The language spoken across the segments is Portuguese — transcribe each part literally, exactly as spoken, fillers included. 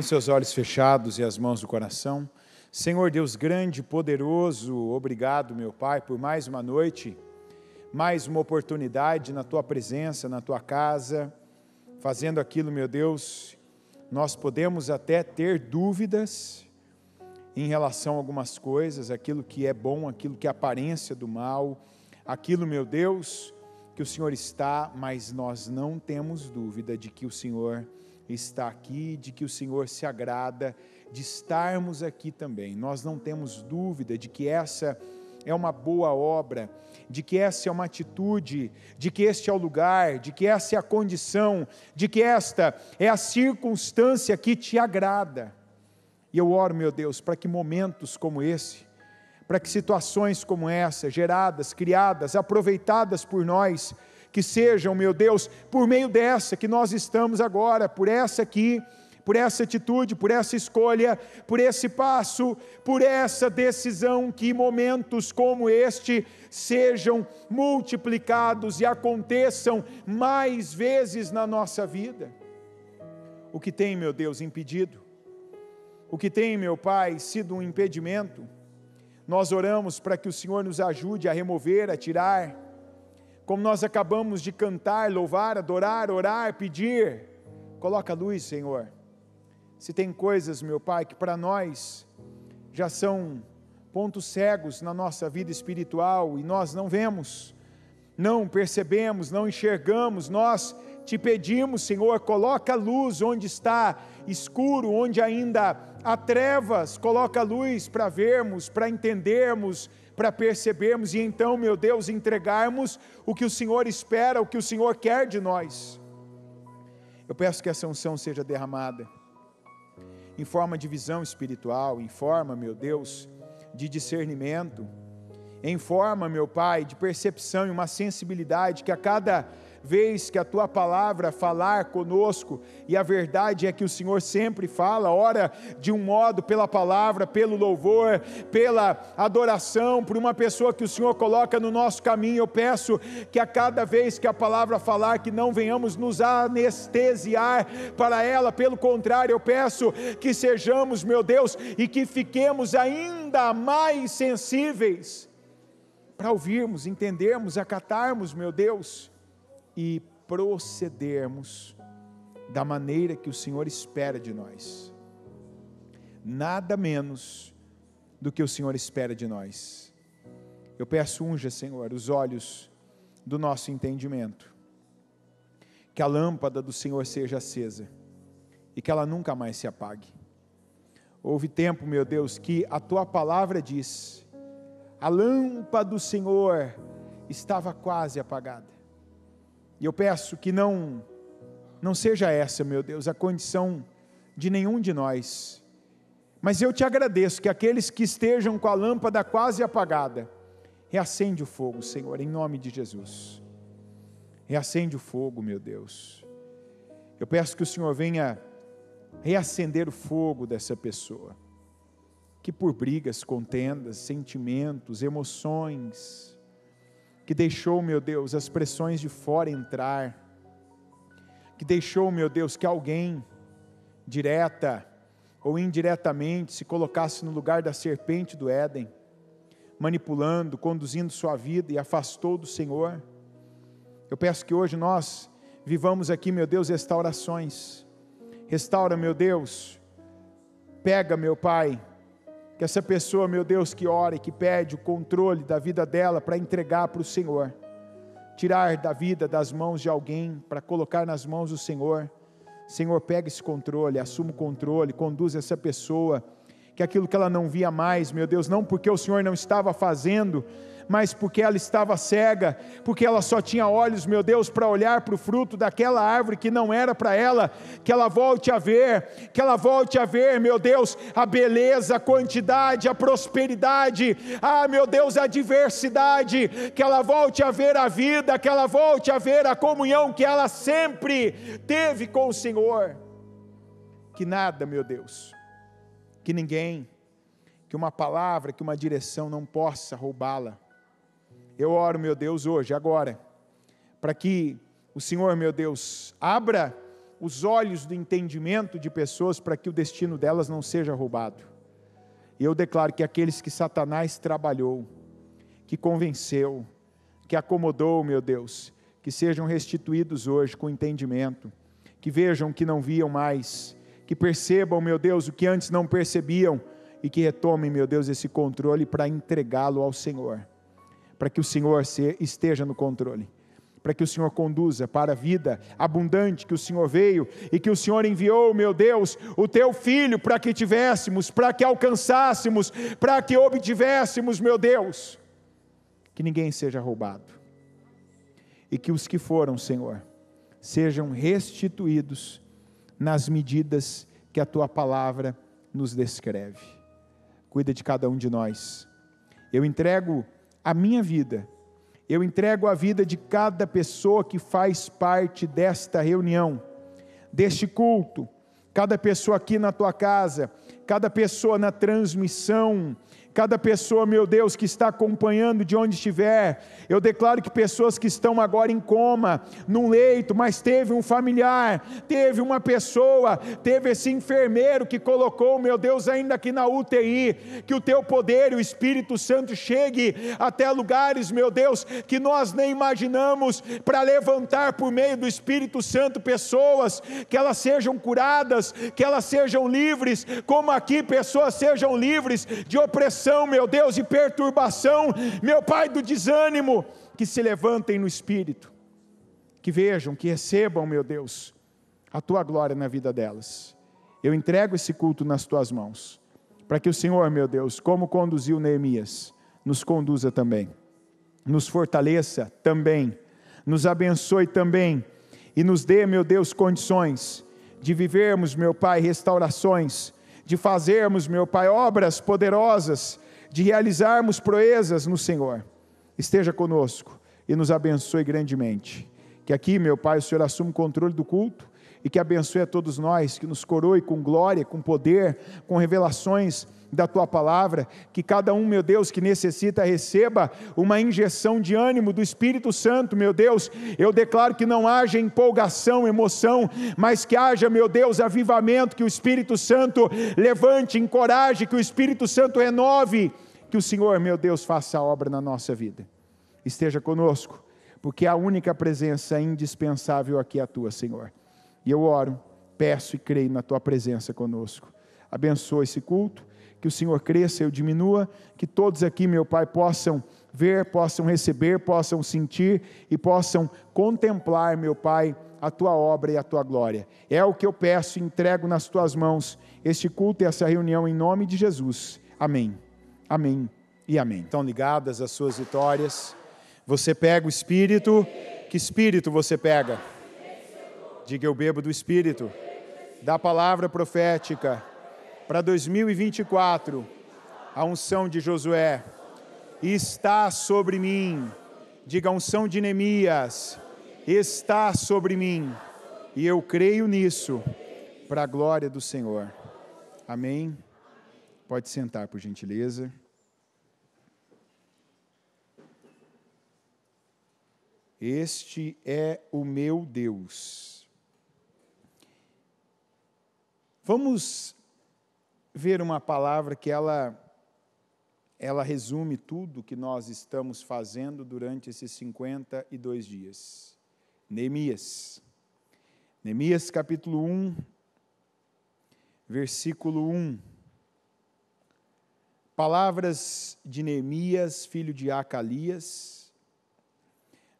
com seus olhos fechados e as mãos do coração. Senhor Deus grande, poderoso, obrigado, meu Pai, por mais uma noite, mais uma oportunidade na Tua presença, na Tua casa, fazendo aquilo, meu Deus, nós podemos até ter dúvidas em relação a algumas coisas, aquilo que é bom, aquilo que é aparência do mal, aquilo, meu Deus, que o Senhor está, mas nós não temos dúvida de que o Senhor está aqui, de que o Senhor se agrada de estarmos aqui também. Nós não temos dúvida de que essa é uma boa obra, de que essa é uma atitude, de que este é o lugar, de que essa é a condição, de que esta é a circunstância que te agrada. E eu oro, meu Deus, para que momentos como esse, para que situações como essa, geradas, criadas, aproveitadas por nós, que sejam, meu Deus, por meio dessa que nós estamos agora, por essa aqui, por essa atitude, por essa escolha, por esse passo, por essa decisão, que momentos como este sejam multiplicados e aconteçam mais vezes na nossa vida. O que tem, meu Deus, impedido, o que tem, meu Pai, sido um impedimento, nós oramos para que o Senhor nos ajude a remover, a tirar, como nós acabamos de cantar, louvar, adorar, orar, pedir. Coloca a luz, Senhor. Se tem coisas, meu Pai, que para nós já são pontos cegos na nossa vida espiritual e nós não vemos, não percebemos, não enxergamos, nós te pedimos, Senhor, coloca a luz onde está escuro, onde ainda há trevas, coloca a luz para vermos, para entendermos, para percebermos e então, meu Deus, entregarmos o que o Senhor espera, o que o Senhor quer de nós. Eu peço que essa unção seja derramada em forma de visão espiritual, em forma, meu Deus, de discernimento, em forma, meu Pai, de percepção e uma sensibilidade que a cada vez que a Tua palavra falar conosco, e a verdade é que o Senhor sempre fala, ora de um modo pela palavra, pelo louvor, pela adoração, por uma pessoa que o Senhor coloca no nosso caminho. Eu peço que a cada vez que a palavra falar, que não venhamos nos anestesiar para ela, pelo contrário, eu peço que sejamos, meu Deus, e que fiquemos ainda mais sensíveis, para ouvirmos, entendermos, acatarmos, meu Deus, e procedermos da maneira que o Senhor espera de nós. Nada menos do que o Senhor espera de nós. Eu peço, unja, Senhor, os olhos do nosso entendimento, que a lâmpada do Senhor seja acesa e que ela nunca mais se apague. Houve tempo, meu Deus, que a Tua palavra diz, a lâmpada do Senhor estava quase apagada. E eu peço que não, não seja essa, meu Deus, a condição de nenhum de nós. Mas eu te agradeço que aqueles que estejam com a lâmpada quase apagada, reacende o fogo, Senhor, em nome de Jesus. Reacende o fogo, meu Deus. Eu peço que o Senhor venha reacender o fogo dessa pessoa, que por brigas, contendas, sentimentos, emoções, que deixou, meu Deus, as pressões de fora entrar, que deixou, meu Deus, que alguém, direta ou indiretamente, se colocasse no lugar da serpente do Éden, manipulando, conduzindo sua vida e afastou do Senhor. Eu peço que hoje nós vivamos aqui, meu Deus, restaurações. Restaura, meu Deus, pega, meu Pai, que essa pessoa, meu Deus, que ora e que pede o controle da vida dela para entregar para o Senhor, tirar da vida, das mãos de alguém, para colocar nas mãos do Senhor. Senhor, pega esse controle, assuma o controle, conduz essa pessoa, que aquilo que ela não via mais, meu Deus, não porque o Senhor não estava fazendo, mas porque ela estava cega, porque ela só tinha olhos, meu Deus, para olhar para o fruto daquela árvore que não era para ela, que ela volte a ver, que ela volte a ver, meu Deus, a beleza, a quantidade, a prosperidade, ah, meu Deus, a diversidade, que ela volte a ver a vida, que ela volte a ver a comunhão que ela sempre teve com o Senhor. Que nada, meu Deus, que ninguém, que uma palavra, que uma direção não possa roubá-la. Eu oro, meu Deus, hoje, agora, para que o Senhor, meu Deus, abra os olhos do entendimento de pessoas para que o destino delas não seja roubado. E eu declaro que aqueles que Satanás trabalhou, que convenceu, que acomodou, meu Deus, que sejam restituídos hoje com entendimento, que vejam que não viam mais, que percebam, meu Deus, o que antes não percebiam, e que retomem, meu Deus, esse controle para entregá-lo ao Senhor, para que o Senhor esteja no controle, para que o Senhor conduza para a vida abundante que o Senhor veio, e que o Senhor enviou, meu Deus, o Teu Filho para que tivéssemos, para que alcançássemos, para que obtivéssemos, meu Deus, que ninguém seja roubado, e que os que foram, Senhor, sejam restituídos nas medidas que a Tua Palavra nos descreve. Cuida de cada um de nós. Eu entrego a minha vida, eu entrego a vida de cada pessoa que faz parte desta reunião, deste culto, cada pessoa aqui na Tua casa, cada pessoa na transmissão, cada pessoa, meu Deus, que está acompanhando de onde estiver. Eu declaro que pessoas que estão agora em coma, num leito, mas teve um familiar, teve uma pessoa, teve esse enfermeiro que colocou, meu Deus, ainda aqui na U T I, que o Teu poder e o Espírito Santo chegue até lugares, meu Deus, que nós nem imaginamos, para levantar por meio do Espírito Santo pessoas, que elas sejam curadas, que elas sejam livres, como aqui pessoas sejam livres de opressão, meu Deus, e perturbação, meu Pai, do desânimo, que se levantem no Espírito, que vejam, que recebam, meu Deus, a Tua glória na vida delas. Eu entrego esse culto nas Tuas mãos, para que o Senhor, meu Deus, como conduziu Neemias, nos conduza também, nos fortaleça também, nos abençoe também, e nos dê, meu Deus, condições de vivermos, meu Pai, restaurações, de fazermos, meu Pai, obras poderosas, de realizarmos proezas no Senhor. Esteja conosco e nos abençoe grandemente. Que aqui, meu Pai, o Senhor assuma o controle do culto e que abençoe a todos nós, que nos coroe com glória, com poder, com revelações da Tua Palavra, que cada um, meu Deus, que necessita, receba uma injeção de ânimo do Espírito Santo, meu Deus. Eu declaro que não haja empolgação, emoção, mas que haja, meu Deus, avivamento, que o Espírito Santo levante, encoraje, que o Espírito Santo renove, que o Senhor, meu Deus, faça a obra na nossa vida. Esteja conosco, porque a única presença indispensável aqui é a Tua, Senhor. E eu oro, peço e creio na Tua presença conosco. Abençoa esse culto, que o Senhor cresça e eu diminua, que todos aqui, meu Pai, possam ver, possam receber, possam sentir e possam contemplar, meu Pai, a Tua obra e a Tua glória. É o que eu peço e entrego nas Tuas mãos este culto e essa reunião em nome de Jesus. Amém, amém e amém. Estão ligadas as suas vitórias? Você pega o Espírito? Que Espírito você pega? Diga: eu bebo do Espírito, da palavra profética. Para dois mil e vinte e quatro, a unção de Josué está sobre mim. Diga: a unção de Neemias está sobre mim. E eu creio nisso, para a glória do Senhor. Amém? Pode sentar, por gentileza. Este é o meu Deus. Vamos ver uma palavra que ela, ela resume tudo que nós estamos fazendo durante esses cinquenta e dois dias. Neemias. Neemias capítulo um, versículo um. Palavras de Neemias, filho de Acalias.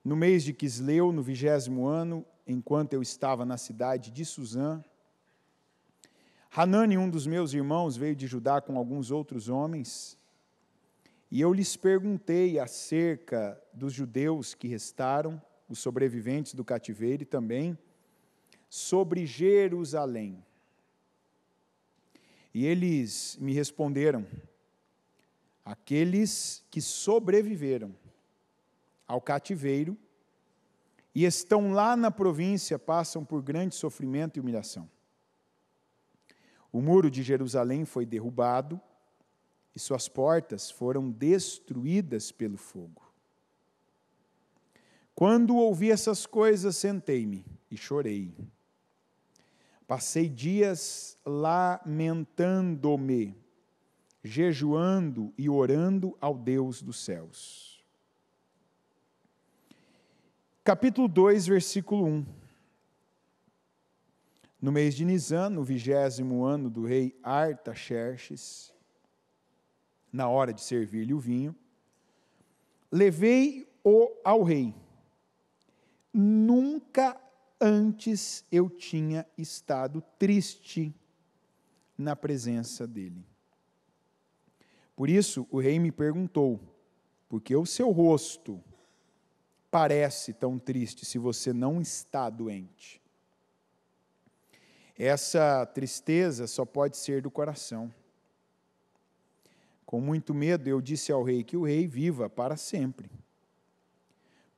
No mês de Quisleu, no vigésimo ano, enquanto eu estava na cidade de Susã, Hanani, um dos meus irmãos, veio de Judá com alguns outros homens, e eu lhes perguntei acerca dos judeus que restaram, os sobreviventes do cativeiro, e também sobre Jerusalém. E eles me responderam: aqueles que sobreviveram ao cativeiro e estão lá na província passam por grande sofrimento e humilhação. O muro de Jerusalém foi derrubado e suas portas foram destruídas pelo fogo. Quando ouvi essas coisas, sentei-me e chorei. Passei dias lamentando-me, jejuando e orando ao Deus dos céus. Capítulo dois, versículo um. No mês de Nisan, no vigésimo ano do rei Artaxerxes, na hora de servir-lhe o vinho, levei-o ao rei. Nunca antes eu tinha estado triste na presença dele. Por isso o rei me perguntou: por que o seu rosto parece tão triste se você não está doente? Essa tristeza só pode ser do coração. Com muito medo eu disse ao rei que o rei viva para sempre.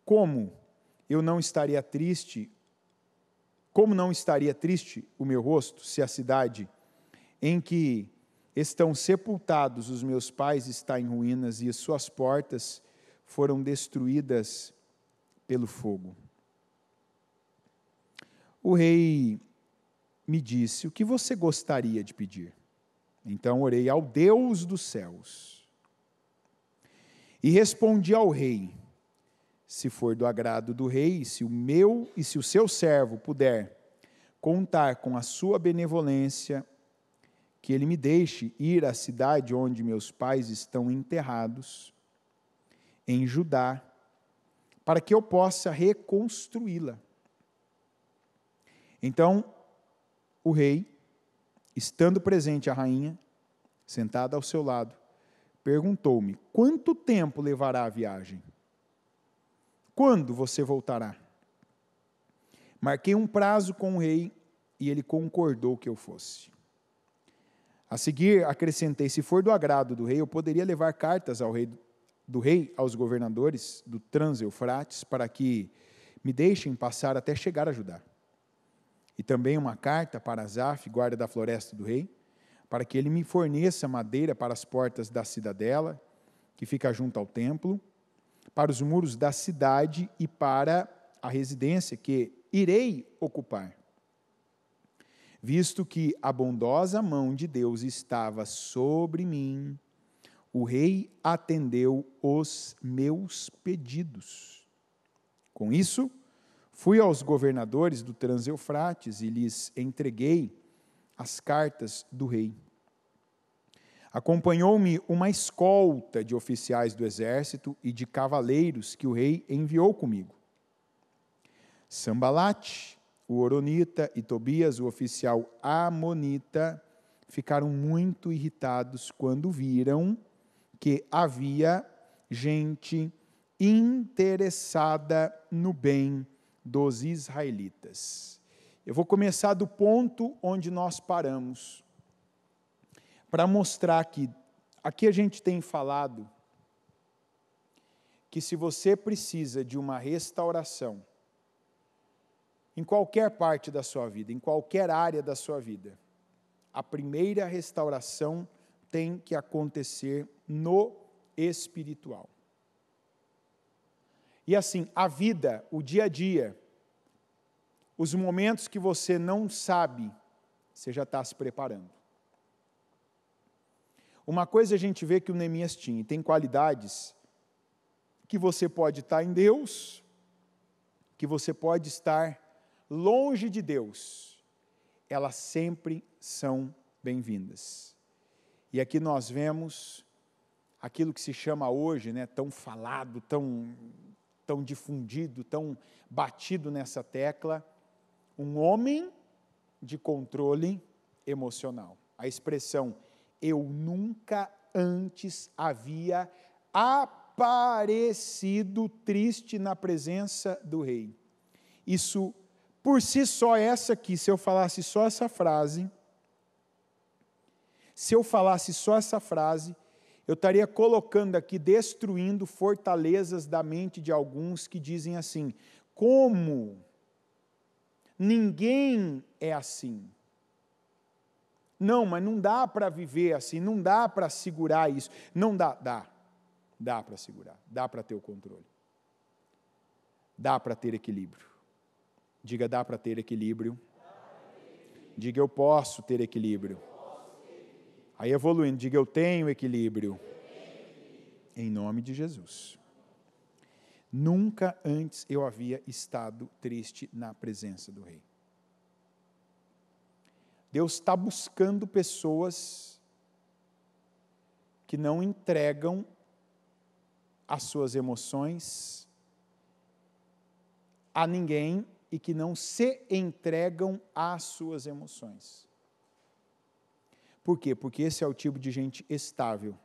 Como eu não estaria triste Como não estaria triste o meu rosto, se a cidade em que estão sepultados os meus pais está em ruínas e suas portas foram destruídas pelo fogo? O rei me disse: o que você gostaria de pedir? Então orei ao Deus dos céus e respondi ao rei: se for do agrado do rei, se o meu e se o seu servo puder contar com a sua benevolência, que ele me deixe ir à cidade onde meus pais estão enterrados, em Judá, para que eu possa reconstruí-la. Então, o rei, estando presente a rainha, sentada ao seu lado, perguntou-me: quanto tempo levará a viagem? Quando você voltará? Marquei um prazo com o rei e ele concordou que eu fosse. A seguir, acrescentei: se for do agrado do rei, eu poderia levar cartas ao rei, do rei aos governadores do Transeufrates para que me deixem passar até chegar a Judá. E também uma carta para Asaf, guarda da floresta do rei, para que ele me forneça madeira para as portas da cidadela, que fica junto ao templo, para os muros da cidade e para a residência que irei ocupar, visto que a bondosa mão de Deus estava sobre mim. O rei atendeu os meus pedidos. Com isso, fui aos governadores do Transeufrates e lhes entreguei as cartas do rei. Acompanhou-me uma escolta de oficiais do exército e de cavaleiros que o rei enviou comigo. Sambalate, o Horonita, e Tobias, o oficial Amonita, ficaram muito irritados quando viram que havia gente interessada no bem dos israelitas. Eu vou começar do ponto onde nós paramos, para mostrar que aqui a gente tem falado que se você precisa de uma restauração em qualquer parte da sua vida, em qualquer área da sua vida, a primeira restauração tem que acontecer no espiritual. E assim, a vida, o dia a dia, os momentos que você não sabe, você já está se preparando. Uma coisa a gente vê que o Neemias tinha, e tem qualidades que você pode estar em Deus, que você pode estar longe de Deus, elas sempre são bem-vindas. E aqui nós vemos aquilo que se chama hoje, né, tão falado, tão, tão difundido, tão batido nessa tecla, um homem de controle emocional. A expressão eu nunca antes havia aparecido triste na presença do rei. Isso, por si só, essa aqui, se eu falasse só essa frase, se eu falasse só essa frase, eu estaria colocando aqui, destruindo fortalezas da mente de alguns que dizem assim: como ninguém é assim? Não, mas não dá para viver assim, não dá para segurar isso. Não dá, dá. Dá para segurar, dá para ter o controle. Dá para ter equilíbrio. Diga, dá para ter equilíbrio. Diga, eu posso ter equilíbrio. Aí evoluindo, diga, eu tenho equilíbrio. Em nome de Jesus. Nunca antes eu havia estado triste na presença do Rei. Deus está buscando pessoas que não entregam as suas emoções a ninguém e que não se entregam às suas emoções. Por quê? Porque esse é o tipo de gente estável,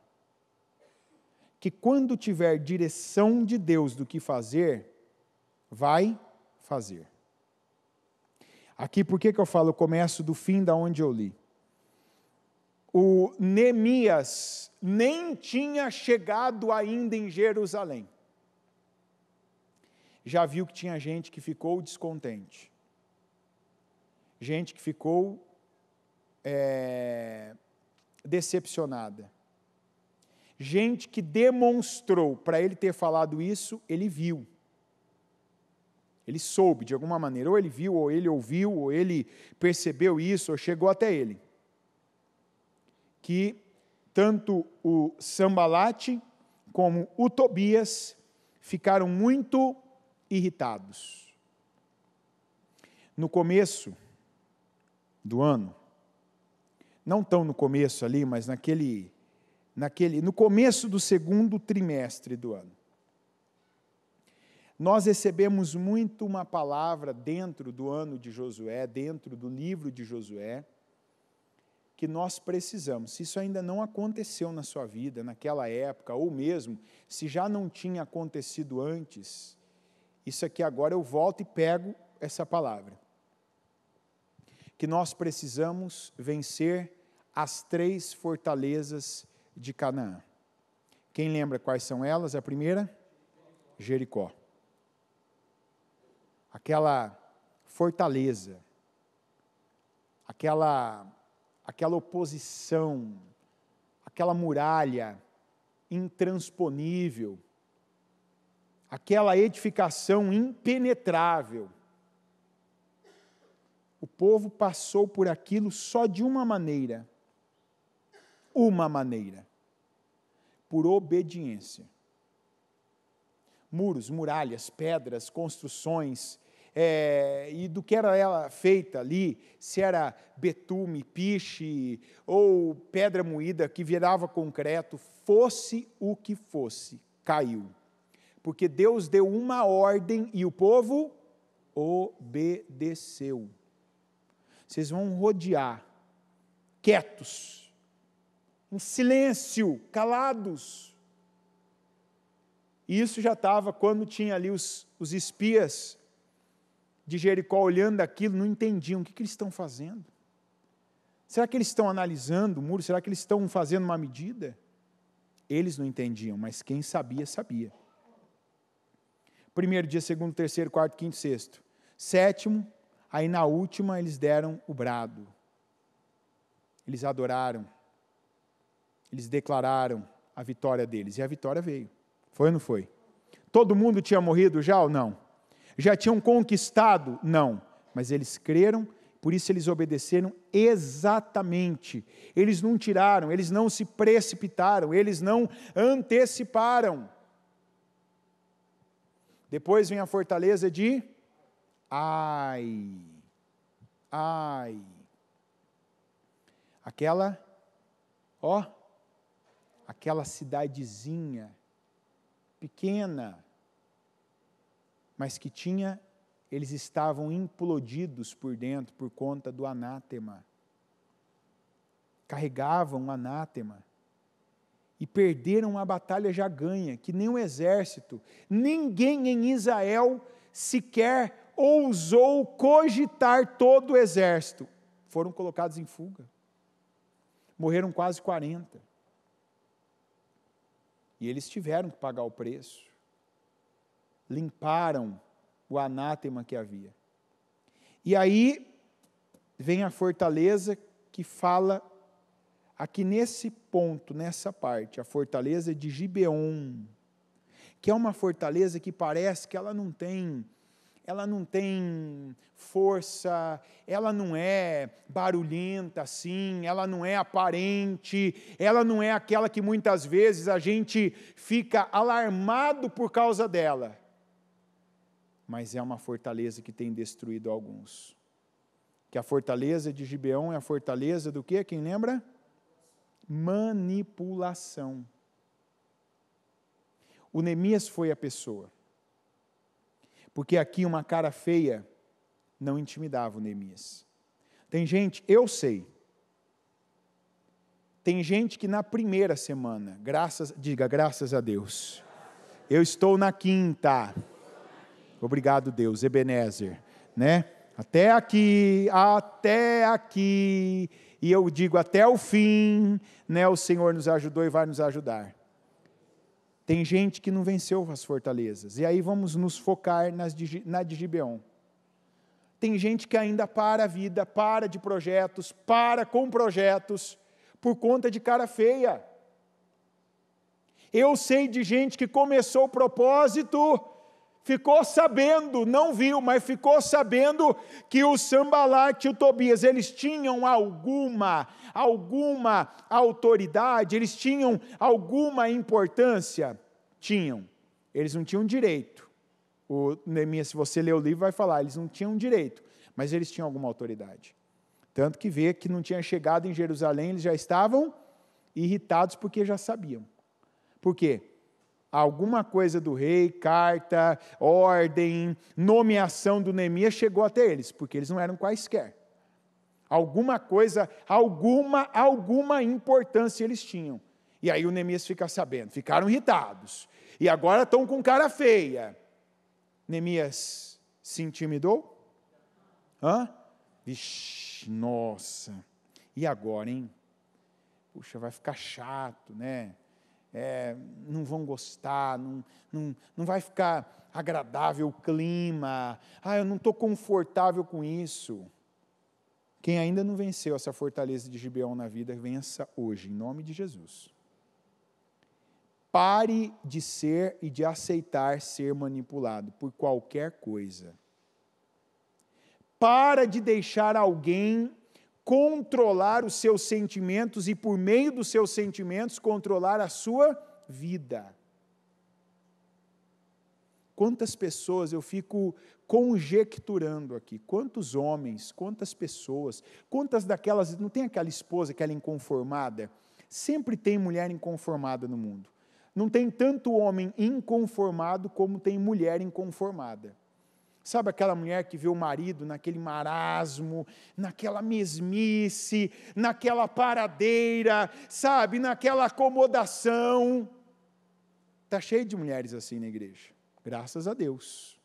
que quando tiver direção de Deus do que fazer, vai fazer. Aqui, por que que eu falo? Eu começo do fim da onde eu li. O Neemias nem tinha chegado ainda em Jerusalém. Já viu que tinha gente que ficou descontente. Gente que ficou é, decepcionada. Gente que demonstrou, para ele ter falado isso, ele viu. Ele soube de alguma maneira, ou ele viu, ou ele ouviu, ou ele percebeu isso, ou chegou até ele. Que tanto o Sambalate como o Tobias ficaram muito irritados. No começo do ano, não tão no começo ali, mas naquele... Naquele, no começo do segundo trimestre do ano, nós recebemos muito uma palavra dentro do ano de Josué, dentro do livro de Josué, que nós precisamos. Se isso ainda não aconteceu na sua vida, naquela época, ou mesmo se já não tinha acontecido antes, isso aqui agora eu volto e pego essa palavra. Que nós precisamos vencer as três fortalezas de Canaã. Quem lembra quais são elas? A primeira, Jericó. Aquela fortaleza, aquela, aquela oposição, aquela muralha intransponível, aquela edificação impenetrável. O povo passou por aquilo só de uma maneira, uma maneira. Por obediência. Muros, muralhas, pedras, construções, é, e do que era ela feita ali, se era betume, piche, ou pedra moída que virava concreto, fosse o que fosse, caiu. Porque Deus deu uma ordem e o povo obedeceu. Vocês vão rodear, quietos, em silêncio, calados. E isso já estava quando tinha ali os, os espias de Jericó olhando aquilo, não entendiam o que, que eles estão fazendo. Será que eles estão analisando o muro? Será que eles estão fazendo uma medida? Eles não entendiam, mas quem sabia, sabia. Primeiro dia, segundo, terceiro, quarto, quinto, sexto. Sétimo, aí na última eles deram o brado. Eles adoraram. Eles declararam a vitória deles, e a vitória veio. Foi ou não foi? Todo mundo tinha morrido já ou não? Já tinham conquistado? Não. Mas eles creram, por isso eles obedeceram exatamente. Eles não tiraram, eles não se precipitaram, eles não anteciparam. Depois vem a fortaleza de Ai. Ai. Aquela, ó, aquela cidadezinha, pequena, mas que tinha, eles estavam implodidos por dentro por conta do anátema. Carregavam o anátema e perderam a batalha já ganha, que nem o exército, ninguém em Israel sequer ousou cogitar todo o exército. Foram colocados em fuga. Morreram quase quarenta. E eles tiveram que pagar o preço. Limparam o anátema que havia. E aí vem a fortaleza que fala, aqui nesse ponto, nessa parte, a fortaleza de Gibeon, que é uma fortaleza que parece que ela não tem ela não tem força, ela não é barulhenta assim, ela não é aparente, ela não é aquela que muitas vezes a gente fica alarmado por causa dela. Mas é uma fortaleza que tem destruído alguns. Que a fortaleza de Gibeão é a fortaleza do quê? Quem lembra? Manipulação. O Neemias foi a pessoa. Porque aqui uma cara feia não intimidava o Neemias. Tem gente, eu sei. Tem gente que na primeira semana, graças, diga graças a Deus. Eu estou na quinta. Obrigado, Deus, Ebenezer, né? Até aqui, até aqui, e eu digo até o fim, né? O Senhor nos ajudou e vai nos ajudar. Tem gente que não venceu as fortalezas. E aí vamos nos focar nas de, na de Gibeão. Tem gente que ainda para a vida, para de projetos, para com projetos, por conta de cara feia. Eu sei de gente que começou o propósito, ficou sabendo, não viu, mas ficou sabendo que o Sambalate e o Tobias, eles tinham alguma, alguma autoridade, eles tinham alguma importância? Tinham. Eles não tinham direito. O Neemias, se você ler o livro, vai falar, eles não tinham direito, mas eles tinham alguma autoridade. Tanto que vê que não tinha chegado em Jerusalém, eles já estavam irritados porque já sabiam. Por quê? Alguma coisa do rei, carta, ordem, nomeação do Neemias chegou até eles, porque eles não eram quaisquer. Alguma coisa, alguma, alguma importância eles tinham. E aí o Neemias fica sabendo, ficaram irritados. E agora estão com cara feia. Neemias se intimidou? Hã? Vixe, nossa. E agora, hein? Puxa, vai ficar chato, né? É, não vão gostar, não, não, não vai ficar agradável o clima, ah, eu não estou confortável com isso. Quem ainda não venceu essa fortaleza de Gibeão na vida, vença hoje, em nome de Jesus. Pare de ser e de aceitar ser manipulado por qualquer coisa. Para de deixar alguém controlar os seus sentimentos e, por meio dos seus sentimentos, controlar a sua vida. Quantas pessoas eu fico conjecturando aqui, quantos homens, quantas pessoas, quantas daquelas, não tem aquela esposa, aquela inconformada? Sempre tem mulher inconformada no mundo. Não tem tanto homem inconformado como tem mulher inconformada. Sabe aquela mulher que vê o marido naquele marasmo, naquela mesmice, naquela paradeira, sabe, naquela acomodação? Está cheio de mulheres assim na igreja, graças a Deus.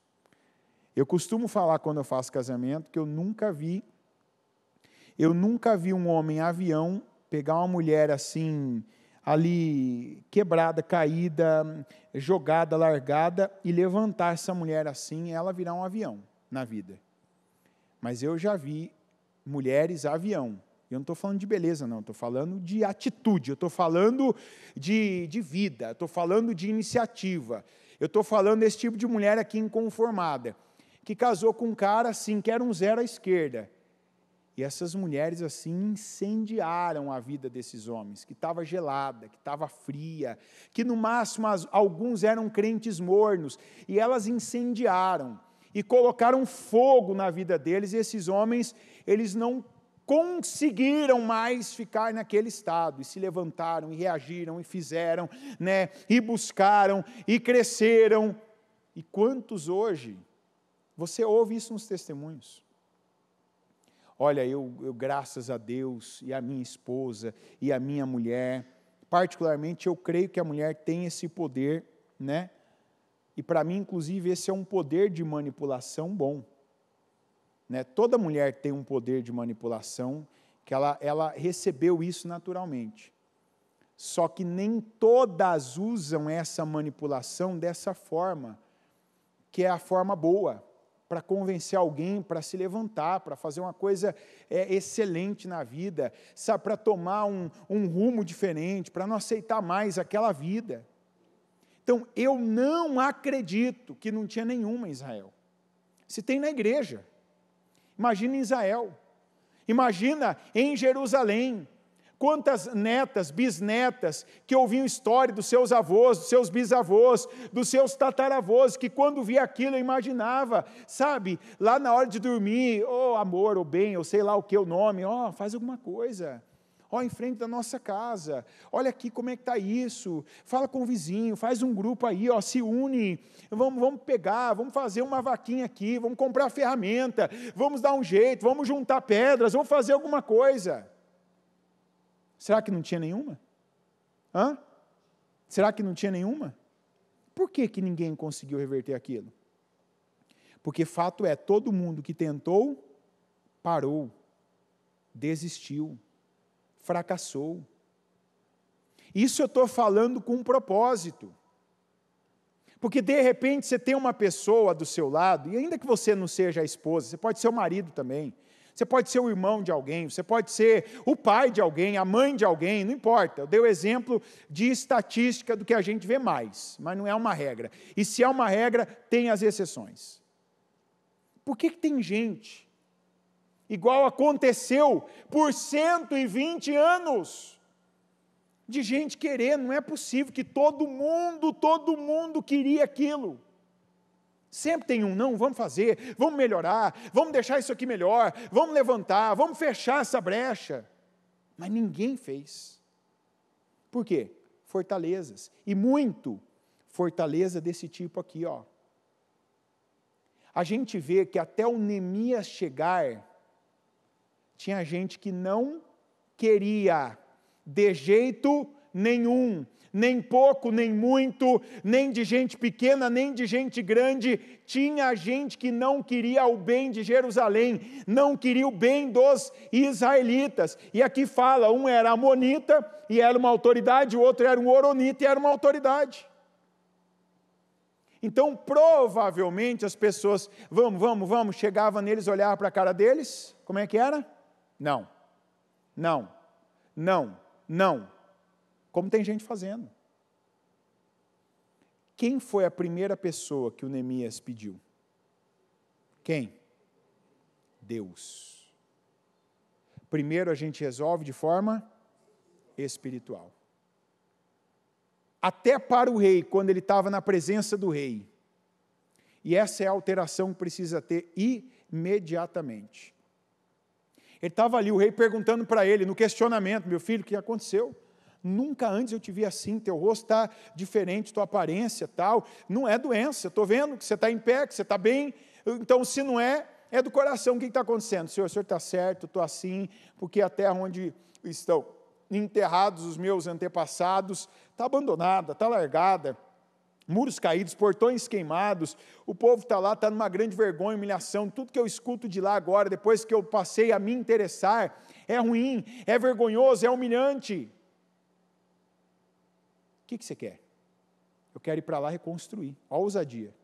Eu costumo falar quando eu faço casamento que eu nunca vi, eu nunca vi um homem avião pegar uma mulher assim, ali quebrada, caída, jogada, largada, e levantar essa mulher assim, ela virar um avião na vida. Mas eu já vi mulheres avião. Eu não estou falando de beleza, não. Estou falando de atitude. Eu estou falando de, de vida. Estou falando de iniciativa. Eu estou falando desse tipo de mulher aqui inconformada, que casou com um cara assim, que era um zero à esquerda. E essas mulheres assim incendiaram a vida desses homens, que estava gelada, que estava fria, que no máximo as, alguns eram crentes mornos, e elas incendiaram, e colocaram fogo na vida deles, e esses homens, eles não conseguiram mais ficar naquele estado, e se levantaram, e reagiram, e fizeram, né, e buscaram, e cresceram. E quantos hoje, você ouve isso nos testemunhos? Olha, eu, eu, graças a Deus, e a minha esposa, e a minha mulher, particularmente eu creio que a mulher tem esse poder, né? E para mim, inclusive, esse é um poder de manipulação bom. Né? Toda mulher tem um poder de manipulação, que ela, ela recebeu isso naturalmente. Só que nem todas usam essa manipulação dessa forma, que é a forma boa, para convencer alguém, para se levantar, para fazer uma coisa é, excelente na vida, sabe, para tomar um, um rumo diferente, para não aceitar mais aquela vida. Então, eu não acredito que não tinha nenhuma em Israel. se tem na igreja. Imagina em Israel, imagina em Jerusalém, quantas netas, bisnetas, que ouviam história dos seus avós, dos seus bisavós, dos seus tataravós, que quando via aquilo, eu imaginava, sabe, lá na hora de dormir, ô amor, ô bem, ou sei lá o que, o nome, ó, faz alguma coisa, ó, em frente da nossa casa, olha aqui como é que está isso, fala com o vizinho, faz um grupo aí, ó, se une, vamos, vamos pegar, vamos fazer uma vaquinha aqui, vamos comprar ferramenta, vamos dar um jeito, vamos juntar pedras, vamos fazer alguma coisa. Será que não tinha nenhuma? Hã? Será que não tinha nenhuma? Por que que ninguém conseguiu reverter aquilo? Porque fato é, todo mundo que tentou, parou, desistiu, fracassou. Isso eu estou falando com um propósito, porque de repente você tem uma pessoa do seu lado, e ainda que você não seja a esposa, você pode ser o marido também, você pode ser o irmão de alguém, você pode ser o pai de alguém, a mãe de alguém, não importa, eu dei o exemplo de estatística do que a gente vê mais, mas não é uma regra, e se é uma regra, tem as exceções. Por que que tem gente igual aconteceu por cento e vinte anos, de gente querendo? Não é possível que todo mundo, todo mundo queria aquilo, sempre tem um, não, vamos fazer, vamos melhorar, vamos deixar isso aqui melhor, vamos levantar, vamos fechar essa brecha, mas ninguém fez. Por quê? Fortalezas, e muito fortaleza desse tipo aqui, ó. A gente vê que até o Neemias chegar, tinha gente que não queria, de jeito nenhum, nem pouco, nem muito, nem de gente pequena, nem de gente grande, tinha gente que não queria o bem de Jerusalém, não queria o bem dos israelitas, e aqui fala, um era amonita, e era uma autoridade, o outro era um oronita, e era uma autoridade. Então, provavelmente, as pessoas, vamos, vamos, vamos, chegavam neles, olhavam para a cara deles, como é que era? Não, não, não, não, como tem gente fazendo. Quem foi a primeira pessoa que o Neemias pediu? Quem? Deus. Primeiro a gente resolve de forma espiritual. Até para o rei, quando ele estava na presença do rei. E essa é a alteração que precisa ter imediatamente. Ele estava ali, o rei perguntando para ele, no questionamento, meu filho, o que aconteceu? Nunca antes eu te vi assim, teu rosto está diferente, tua aparência tal, não é doença, eu estou vendo que você está em pé, que você está bem, então se não é, é do coração, o que está acontecendo? Senhor, o senhor está certo, eu estou assim, porque a terra onde estão enterrados os meus antepassados está abandonada, está largada, muros caídos, portões queimados, o povo está lá, está numa grande vergonha, humilhação, tudo que eu escuto de lá agora, depois que eu passei a me interessar, é ruim, é vergonhoso, é humilhante. O que que você quer? Eu quero ir para lá reconstruir. Olha a ousadia.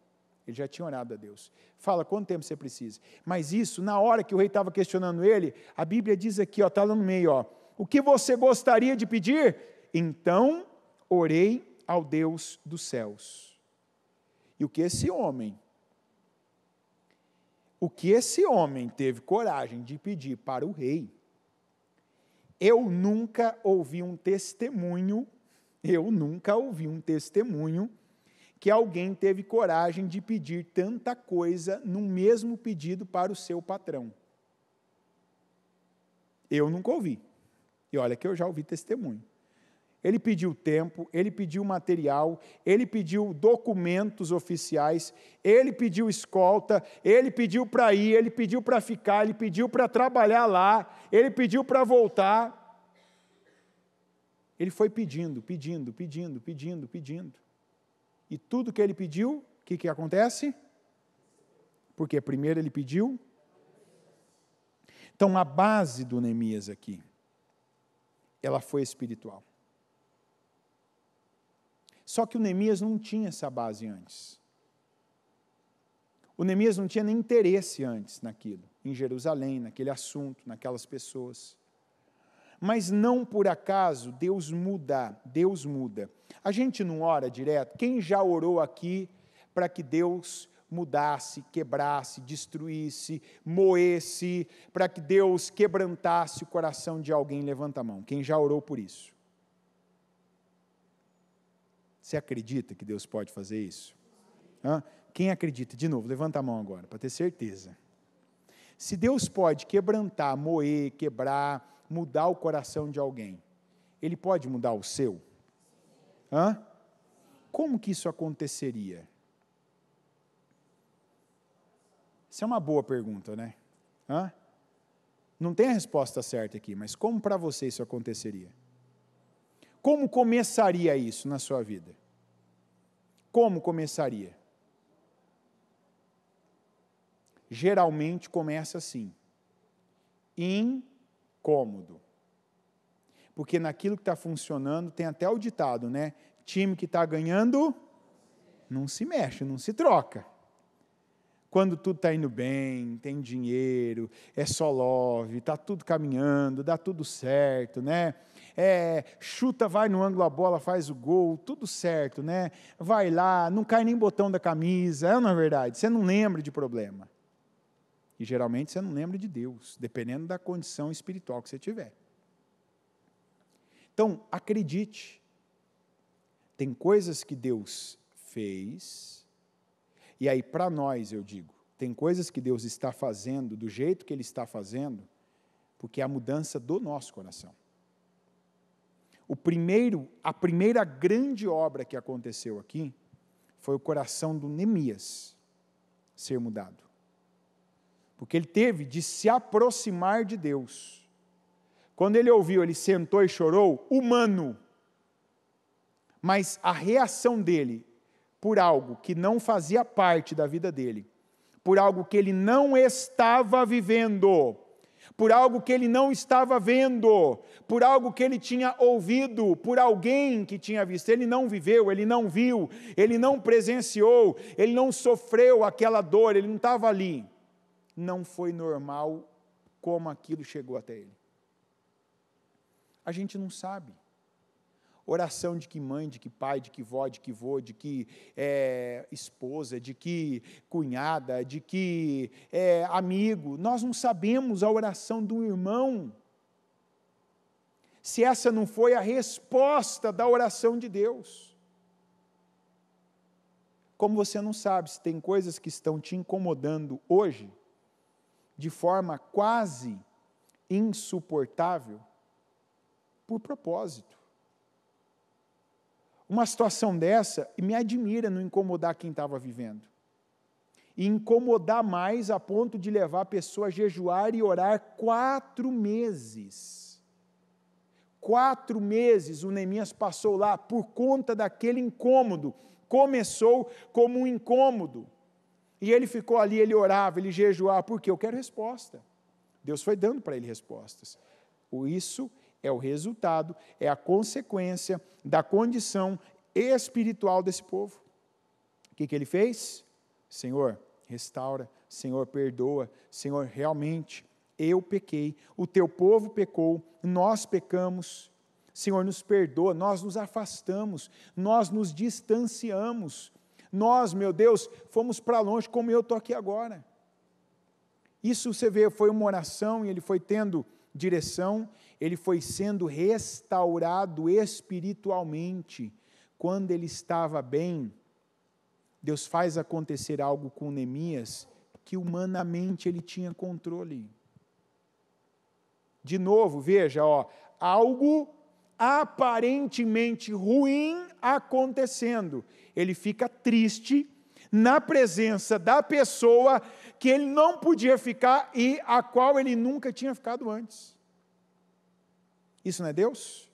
Ele já tinha orado a Deus. Fala, quanto tempo você precisa? Mas isso, na hora que o rei estava questionando ele, a Bíblia diz aqui, está lá no meio, ó, o que você gostaria de pedir? Então, orei ao Deus dos céus. E o que esse homem, o que esse homem teve coragem de pedir para o rei, eu nunca ouvi um testemunho Eu nunca ouvi um testemunho que alguém teve coragem de pedir tanta coisa num mesmo pedido para o seu patrão. Eu nunca ouvi. E olha que eu já ouvi testemunho. Ele pediu tempo, ele pediu material, ele pediu documentos oficiais, ele pediu escolta, ele pediu para ir, ele pediu para ficar, ele pediu para trabalhar lá, ele pediu para voltar. Ele foi pedindo, pedindo, pedindo, pedindo, pedindo. E tudo que ele pediu, o que que acontece? Porque primeiro ele pediu. Então, a base do Neemias aqui, ela foi espiritual. Só que o Neemias não tinha essa base antes. O Neemias não tinha nem interesse antes naquilo, em Jerusalém, naquele assunto, naquelas pessoas. Mas não por acaso, Deus muda, Deus muda. A gente não ora direto? Quem já orou aqui para que Deus mudasse, quebrasse, destruísse, moesse, para que Deus quebrantasse o coração de alguém. Levanta a mão. Quem já orou por isso? Você acredita que Deus pode fazer isso? Hã? Quem acredita? De novo, levanta a mão agora, para ter certeza. Se Deus pode quebrantar, moer, quebrar, mudar o coração de alguém, Ele pode mudar o seu? Hã? Como que isso aconteceria? Isso é uma boa pergunta, né? Hã? Não tem a resposta certa aqui, mas como para você isso aconteceria? Como começaria isso na sua vida? Como começaria? Geralmente começa assim, incômodo. Porque naquilo que está funcionando, tem até o ditado, né? Time que está ganhando, não se mexe, não se troca. Quando tudo está indo bem, tem dinheiro, é só love, está tudo caminhando, dá tudo certo, né? É, chuta, vai no ângulo, a bola faz o gol, tudo certo, né? Vai lá, não cai nem botão da camisa, é, na verdade, você não lembra de problema. E geralmente você não lembra de Deus, dependendo da condição espiritual que você tiver. Então, acredite, tem coisas que Deus fez. E aí, para nós, eu digo, tem coisas que Deus está fazendo, do jeito que Ele está fazendo, porque é a mudança do nosso coração. O primeiro, a primeira grande obra que aconteceu aqui foi o coração do Neemias ser mudado. Porque ele teve de se aproximar de Deus. Quando ele ouviu, ele sentou e chorou, humano. Mas a reação dele por algo que não fazia parte da vida dele, por algo que ele não estava vivendo, por algo que ele não estava vendo, por algo que ele tinha ouvido, por alguém que tinha visto. Ele não viveu, ele não viu, ele não presenciou, ele não sofreu aquela dor, ele não estava ali. Não foi normal como aquilo chegou até ele. A gente não sabe. Oração de que mãe, de que pai, de que vó, de que vô, de que é, esposa, de que cunhada, de que é, amigo. Nós não sabemos a oração do irmão. Se essa não foi a resposta da oração de Deus. Como você não sabe se tem coisas que estão te incomodando hoje, de forma quase insuportável, por propósito. Uma situação dessa me admira não incomodar quem estava vivendo. E incomodar mais a ponto de levar a pessoa a jejuar e orar quatro meses. Quatro meses o Neemias passou lá por conta daquele incômodo. Começou como um incômodo. E ele ficou ali, ele orava, ele jejuava, porque eu quero resposta. Deus foi dando para ele respostas. Isso é o resultado, é a consequência da condição espiritual desse povo. O que que ele fez? Senhor, restaura, Senhor, perdoa, Senhor, realmente eu pequei, o teu povo pecou, nós pecamos, Senhor, nos perdoa, nós nos afastamos, nós nos distanciamos, nós, meu Deus, fomos para longe como eu estou aqui agora. Isso você vê, foi uma oração e ele foi tendo direção, ele foi sendo restaurado espiritualmente. Quando ele estava bem, Deus faz acontecer algo com Neemias que humanamente ele tinha controle. De novo, veja, ó, algo aparentemente ruim acontecendo. Ele fica triste na presença da pessoa que ele não podia ficar e a qual ele nunca tinha ficado antes. Isso não é Deus?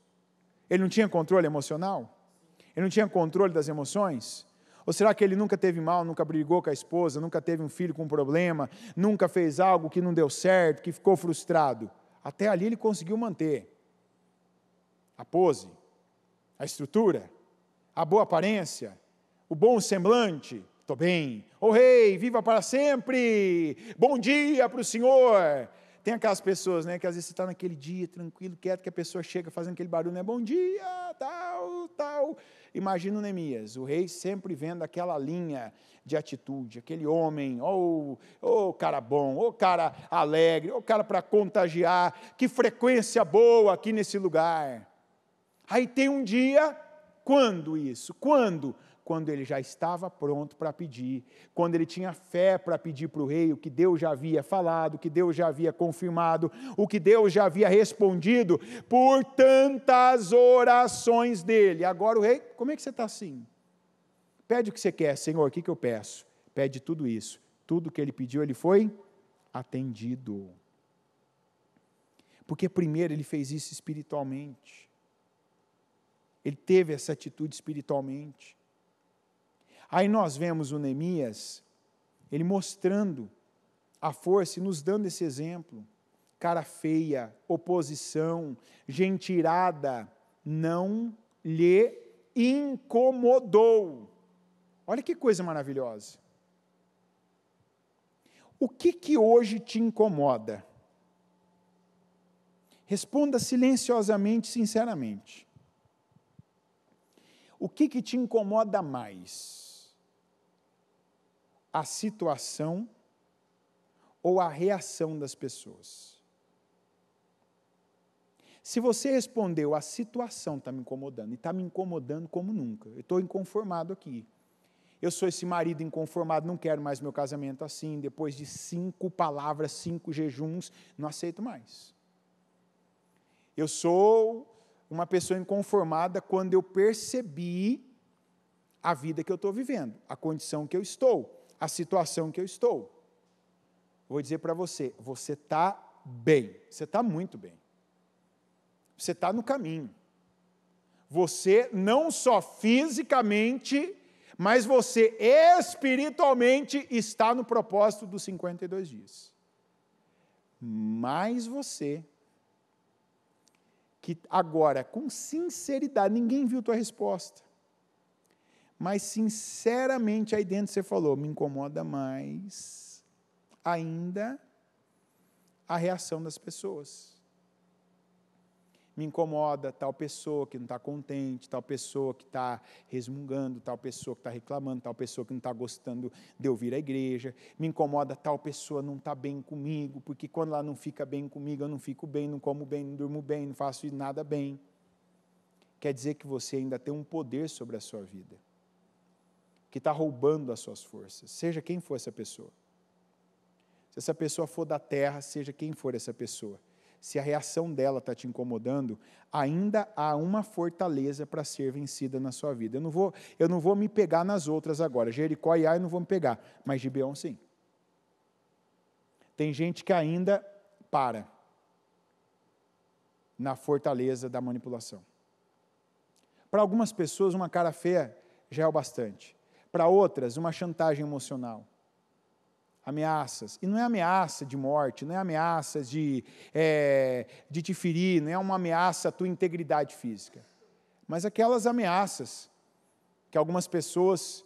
Ele não tinha controle emocional? Ele não tinha controle das emoções? Ou será que ele nunca teve mal, nunca brigou com a esposa, nunca teve um filho com problema, nunca fez algo que não deu certo, que ficou frustrado? Até ali ele conseguiu manter a pose, a estrutura, a boa aparência, o bom semblante. Estou bem. Oh rei, viva para sempre! Bom dia para o Senhor! Tem aquelas pessoas, né, que às vezes você está naquele dia tranquilo, quieto, que a pessoa chega fazendo aquele barulho, né, bom dia, tal, tal, Imagino Neemias, o rei sempre vendo aquela linha de atitude, aquele homem, ou oh, oh, cara bom, ou oh, cara alegre, ou oh, cara para contagiar, que frequência boa aqui nesse lugar. Aí tem um dia, quando isso? Quando? Quando ele já estava pronto para pedir, quando ele tinha fé para pedir para o rei o que Deus já havia falado, o que Deus já havia confirmado, o que Deus já havia respondido, por tantas orações dele. Agora o rei, como é que você está assim? Pede o que você quer, Senhor, o que, que eu peço? Pede tudo isso. Tudo que ele pediu, ele foi atendido. Porque primeiro ele fez isso espiritualmente. Ele teve essa atitude espiritualmente. Aí nós vemos o Neemias, ele mostrando a força e nos dando esse exemplo. Cara feia, oposição, gente irada, não lhe incomodou. Olha que coisa maravilhosa. O que que hoje te incomoda? Responda silenciosamente, sinceramente. O que que te incomoda mais? A situação ou a reação das pessoas? Se você respondeu, a situação está me incomodando, e está me incomodando como nunca, eu estou inconformado aqui, eu sou esse marido inconformado, não quero mais meu casamento assim, depois de cinco palavras, cinco jejuns, não aceito mais. Eu sou uma pessoa inconformada quando eu percebi a vida que eu estou vivendo, a condição que eu estou, a situação que eu estou. Vou dizer para você, você está bem, você está muito bem, você está no caminho, você não só fisicamente, mas você espiritualmente está no propósito dos cinquenta e dois dias, mas você, que agora com sinceridade, ninguém viu tua resposta, mas sinceramente aí dentro você falou, me incomoda mais ainda a reação das pessoas. Me incomoda tal pessoa que não está contente, tal pessoa que está resmungando, tal pessoa que está reclamando, tal pessoa que não está gostando de eu vir à igreja. Me incomoda tal pessoa não está bem comigo, porque quando ela não fica bem comigo, eu não fico bem, não como bem, não durmo bem, não faço nada bem. Quer dizer que você ainda tem um poder sobre a sua vida, que está roubando as suas forças, seja quem for essa pessoa. Se essa pessoa for da terra, seja quem for essa pessoa, se a reação dela está te incomodando, ainda há uma fortaleza para ser vencida na sua vida. Eu não vou, eu não vou me pegar nas outras agora, Jericó e Ai não vou me pegar, mas Gibeon sim. Tem gente que ainda para na fortaleza da manipulação. Para algumas pessoas, uma cara feia já é o bastante. Para outras, uma chantagem emocional, ameaças, e não é ameaça de morte, não é ameaça de, é, de te ferir, não é uma ameaça à tua integridade física, mas aquelas ameaças que algumas pessoas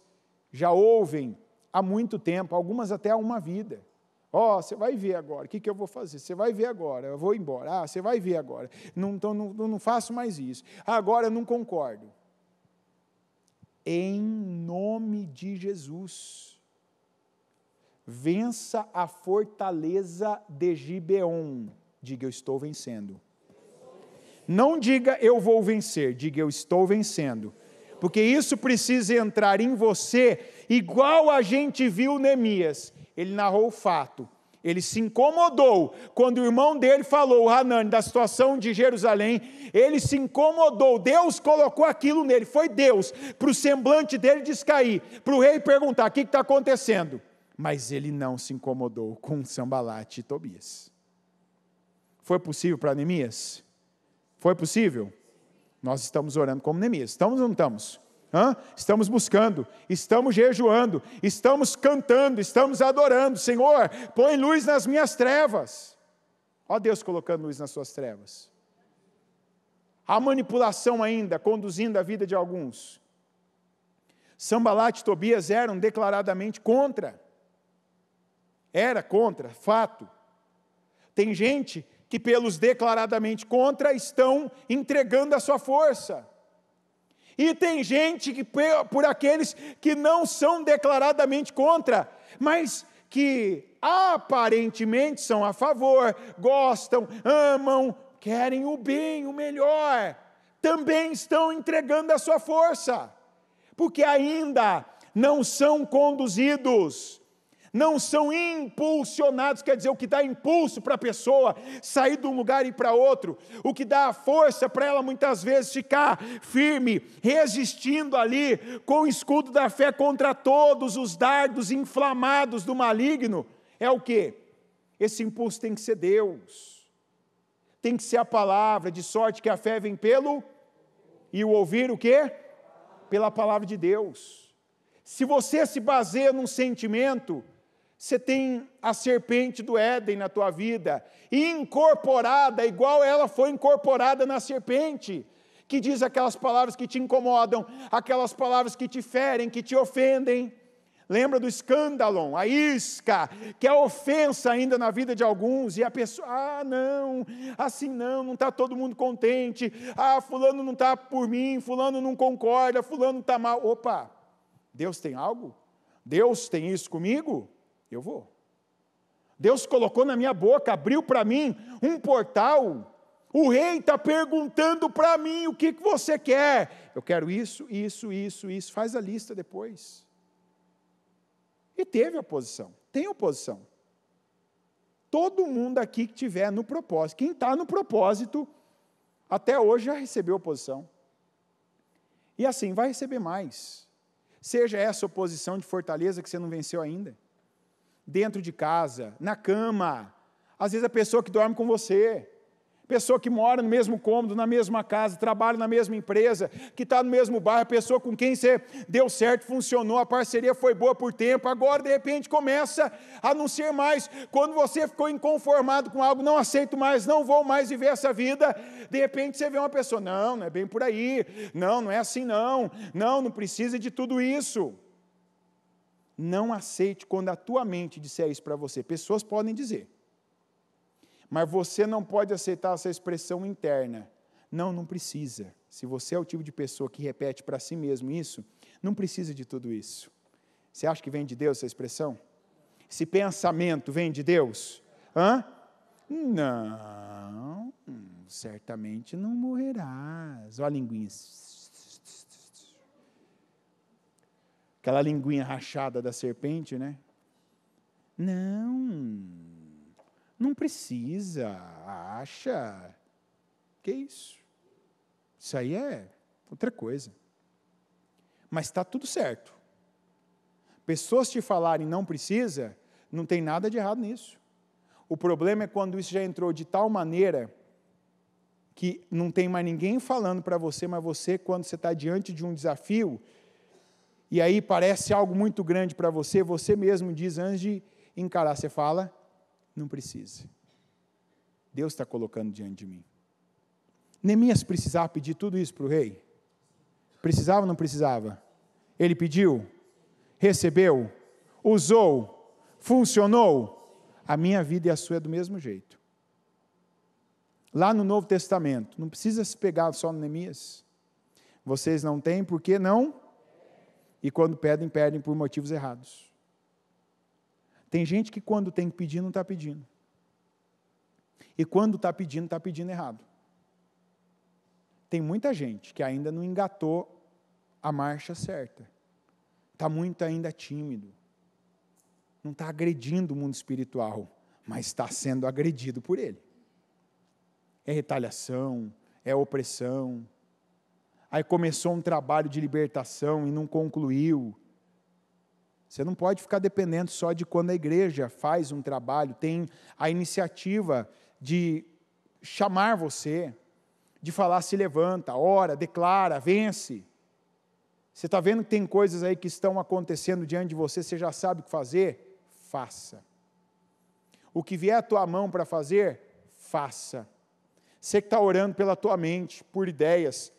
já ouvem há muito tempo, algumas até há uma vida. Ó, oh, você vai ver agora, o que, que eu vou fazer? Você vai ver agora, eu vou embora. Ah, você vai ver agora, não, tô, não, não faço mais isso. Ah, agora eu não concordo. Em nome de Jesus, vença a fortaleza de Gibeon. Diga, eu estou vencendo. Não diga, eu vou vencer. Diga, eu estou vencendo. Porque isso precisa entrar em você, igual a gente viu Neemias. Ele narrou o fato, ele se incomodou, quando o irmão dele falou, o Hanani, da situação de Jerusalém, ele se incomodou, Deus colocou aquilo nele, foi Deus, para o semblante dele descair, para o rei perguntar, o que está acontecendo? Mas ele não se incomodou com Sambalate e Tobias. Foi possível para Neemias? Foi possível? Nós estamos orando como Neemias, estamos ou não estamos? Hã? Estamos buscando, estamos jejuando, estamos cantando, estamos adorando, Senhor, põe luz nas minhas trevas. Ó Deus colocando luz nas suas trevas. A manipulação ainda, conduzindo a vida de alguns. Sambalate e Tobias eram declaradamente contra, era contra, fato. Tem gente que pelos declaradamente contra estão entregando a sua força. E tem gente que, por aqueles que não são declaradamente contra, mas que aparentemente são a favor, gostam, amam, querem o bem, o melhor, também estão entregando a sua força, porque ainda não são conduzidos, não são impulsionados, quer dizer, o que dá impulso para a pessoa sair de um lugar e ir para outro, o que dá força para ela muitas vezes ficar firme, resistindo ali com o escudo da fé contra todos os dardos inflamados do maligno, é o quê? Esse impulso tem que ser Deus, tem que ser a palavra, de sorte que a fé vem pelo, e o ouvir o quê? Pela palavra de Deus. Se você se baseia num sentimento, você tem a serpente do Éden na tua vida, incorporada, igual ela foi incorporada na serpente, que diz aquelas palavras que te incomodam, aquelas palavras que te ferem, que te ofendem. Lembra do escândalo, a isca, que é ofensa ainda na vida de alguns, e a pessoa, ah não, assim não, não está todo mundo contente, ah fulano não está por mim, fulano não concorda, fulano está mal, opa, Deus tem algo? Deus tem isso comigo? Eu vou. Deus colocou na minha boca, abriu para mim um portal. O rei está perguntando para mim o que, que você quer. Eu quero isso, isso, isso, isso. Faz a lista depois. E teve oposição. Tem oposição. Todo mundo aqui que tiver no propósito, quem está no propósito, até hoje já recebeu oposição. E assim, vai receber mais. Seja essa oposição de fortaleza que você não venceu ainda. Dentro de casa, na cama, às vezes a pessoa que dorme com você, pessoa que mora no mesmo cômodo, na mesma casa, trabalha na mesma empresa, que está no mesmo bairro, a pessoa com quem você deu certo, funcionou, a parceria foi boa por tempo, agora de repente começa a não ser mais, quando você ficou inconformado com algo, não aceito mais, não vou mais viver essa vida, de repente você vê uma pessoa, não, não é bem por aí, não, não é assim não, não, não precisa de tudo isso. Não aceite quando a tua mente disser isso para você. Pessoas podem dizer, mas você não pode aceitar essa expressão interna. Não, não precisa. Se você é o tipo de pessoa que repete para si mesmo isso, não precisa de tudo isso. Você acha que vem de Deus essa expressão? Esse pensamento vem de Deus? Hã? Não, certamente não morrerás. Olha a linguinha. Aquela linguinha rachada da serpente, né? Não, não precisa, acha. Que isso? Isso aí é outra coisa. Mas está tudo certo. Pessoas te falarem não precisa, não tem nada de errado nisso. O problema é quando isso já entrou de tal maneira que não tem mais ninguém falando para você, mas você, quando você está diante de um desafio, e aí parece algo muito grande para você, você mesmo diz, antes de encarar, você fala, não precisa. Deus está colocando diante de mim. Neemias precisava pedir tudo isso para o rei? Precisava ou não precisava? Ele pediu, recebeu, usou, funcionou. A minha vida e a sua é do mesmo jeito. Lá no Novo Testamento, não precisa se pegar só no Neemias. Vocês não têm, por que não? E quando pedem, pedem por motivos errados. Tem gente que quando tem que pedir, não está pedindo. E quando está pedindo, está pedindo errado. Tem muita gente que ainda não engatou a marcha certa. Está muito ainda tímido. Não está agredindo o mundo espiritual, mas está sendo agredido por ele. É retaliação, é opressão. Aí começou um trabalho de libertação e não concluiu. Você não pode ficar dependendo só de quando a igreja faz um trabalho, tem a iniciativa de chamar você, de falar, se levanta, ora, declara, vence. Você está vendo que tem coisas aí que estão acontecendo diante de você, você já sabe o que fazer? Faça. O que vier à tua mão para fazer, faça. Você que está orando pela tua mente, por ideias,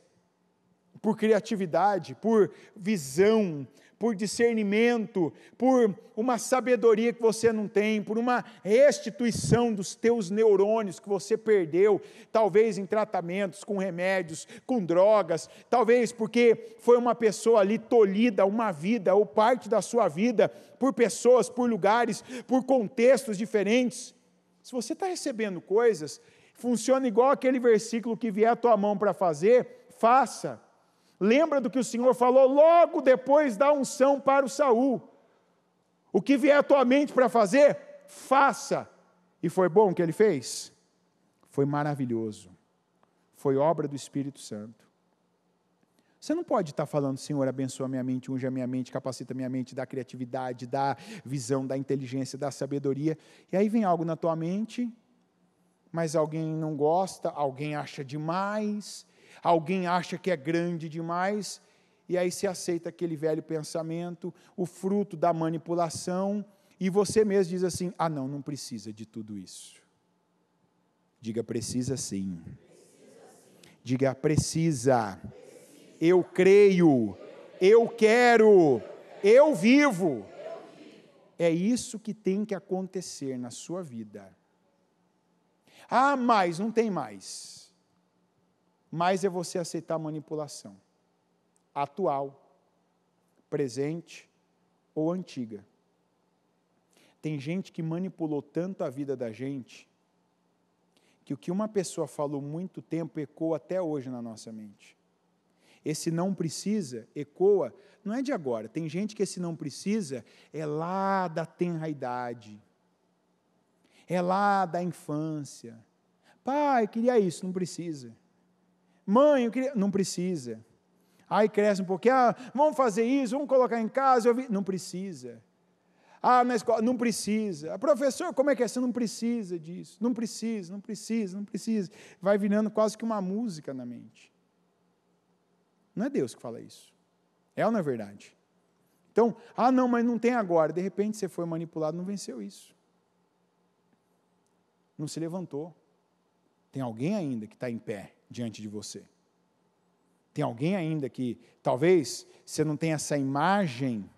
por criatividade, por visão, por discernimento, por uma sabedoria que você não tem, por uma restituição dos teus neurônios que você perdeu, talvez em tratamentos, com remédios, com drogas, talvez porque foi uma pessoa ali tolhida, uma vida ou parte da sua vida, por pessoas, por lugares, por contextos diferentes. Se você está recebendo coisas, funciona igual aquele versículo que vier a tua mão para fazer, faça. Lembra do que o Senhor falou logo depois da unção para o Saul. O que vier à tua mente para fazer, faça. E foi bom o que ele fez? Foi maravilhoso. Foi obra do Espírito Santo. Você não pode estar falando, Senhor, abençoa minha mente, unge a minha mente, capacita a minha mente, dá criatividade, dá visão, dá inteligência, dá sabedoria. E aí vem algo na tua mente, mas alguém não gosta, alguém acha demais... Alguém acha que é grande demais, e aí se aceita aquele velho pensamento, o fruto da manipulação, e você mesmo diz assim, ah não, não precisa de tudo isso. Diga, precisa sim. Precisa, sim. Diga, precisa. Precisa. Eu creio, eu quero, eu vivo. É isso que tem que acontecer na sua vida. Ah, mas não tem mais. Mas é você aceitar a manipulação, atual, presente ou antiga. Tem gente que manipulou tanto a vida da gente, que o que uma pessoa falou muito tempo ecoa até hoje na nossa mente. Esse não precisa, ecoa, não é de agora, tem gente que esse não precisa é lá da tenra idade, é lá da infância. Pai, eu queria isso, não precisa. Mãe, eu queria... não precisa. Aí cresce um pouquinho, ah, vamos fazer isso, vamos colocar em casa, eu vi... não precisa. Ah, na escola, não precisa. Professor, como é que é? Você não precisa disso, não precisa, não precisa, não precisa. Vai virando quase que uma música na mente. Não é Deus que fala isso. É ou não é verdade? Então, ah não, mas não tem agora. De repente você foi manipulado, não venceu isso. Não se levantou. Tem alguém ainda que está em pé diante de você. Tem alguém ainda que, talvez, você não tenha essa imagem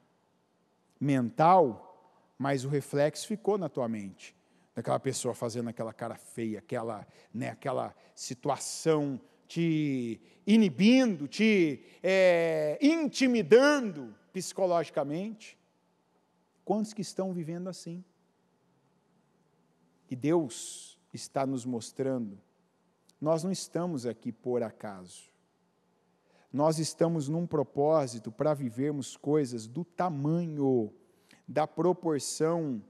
mental, mas o reflexo ficou na tua mente, daquela pessoa fazendo aquela cara feia, aquela, né, aquela situação te inibindo, te é, intimidando psicologicamente. Quantos que estão vivendo assim? E Deus está nos mostrando, nós não estamos aqui por acaso. Nós estamos num propósito para vivermos coisas do tamanho, da proporção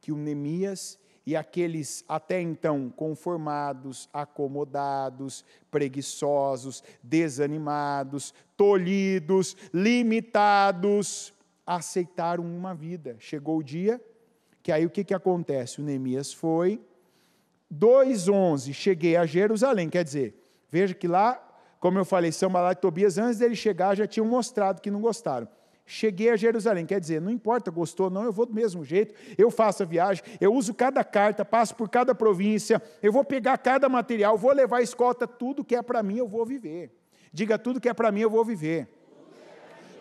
que o Neemias e aqueles até então conformados, acomodados, preguiçosos, desanimados, tolhidos, limitados, aceitaram uma vida. Chegou o dia que aí o que, que acontece? O Neemias foi... dois onze, cheguei a Jerusalém, quer dizer, veja que lá, como eu falei, Sanbalate e Tobias, antes dele chegar, já tinham mostrado que não gostaram. Cheguei a Jerusalém, quer dizer, não importa, gostou ou não, eu vou do mesmo jeito, eu faço a viagem, eu uso cada carta, passo por cada província, eu vou pegar cada material, vou levar a escolta, tudo que é para mim eu vou viver. Diga, tudo que é para mim eu vou viver.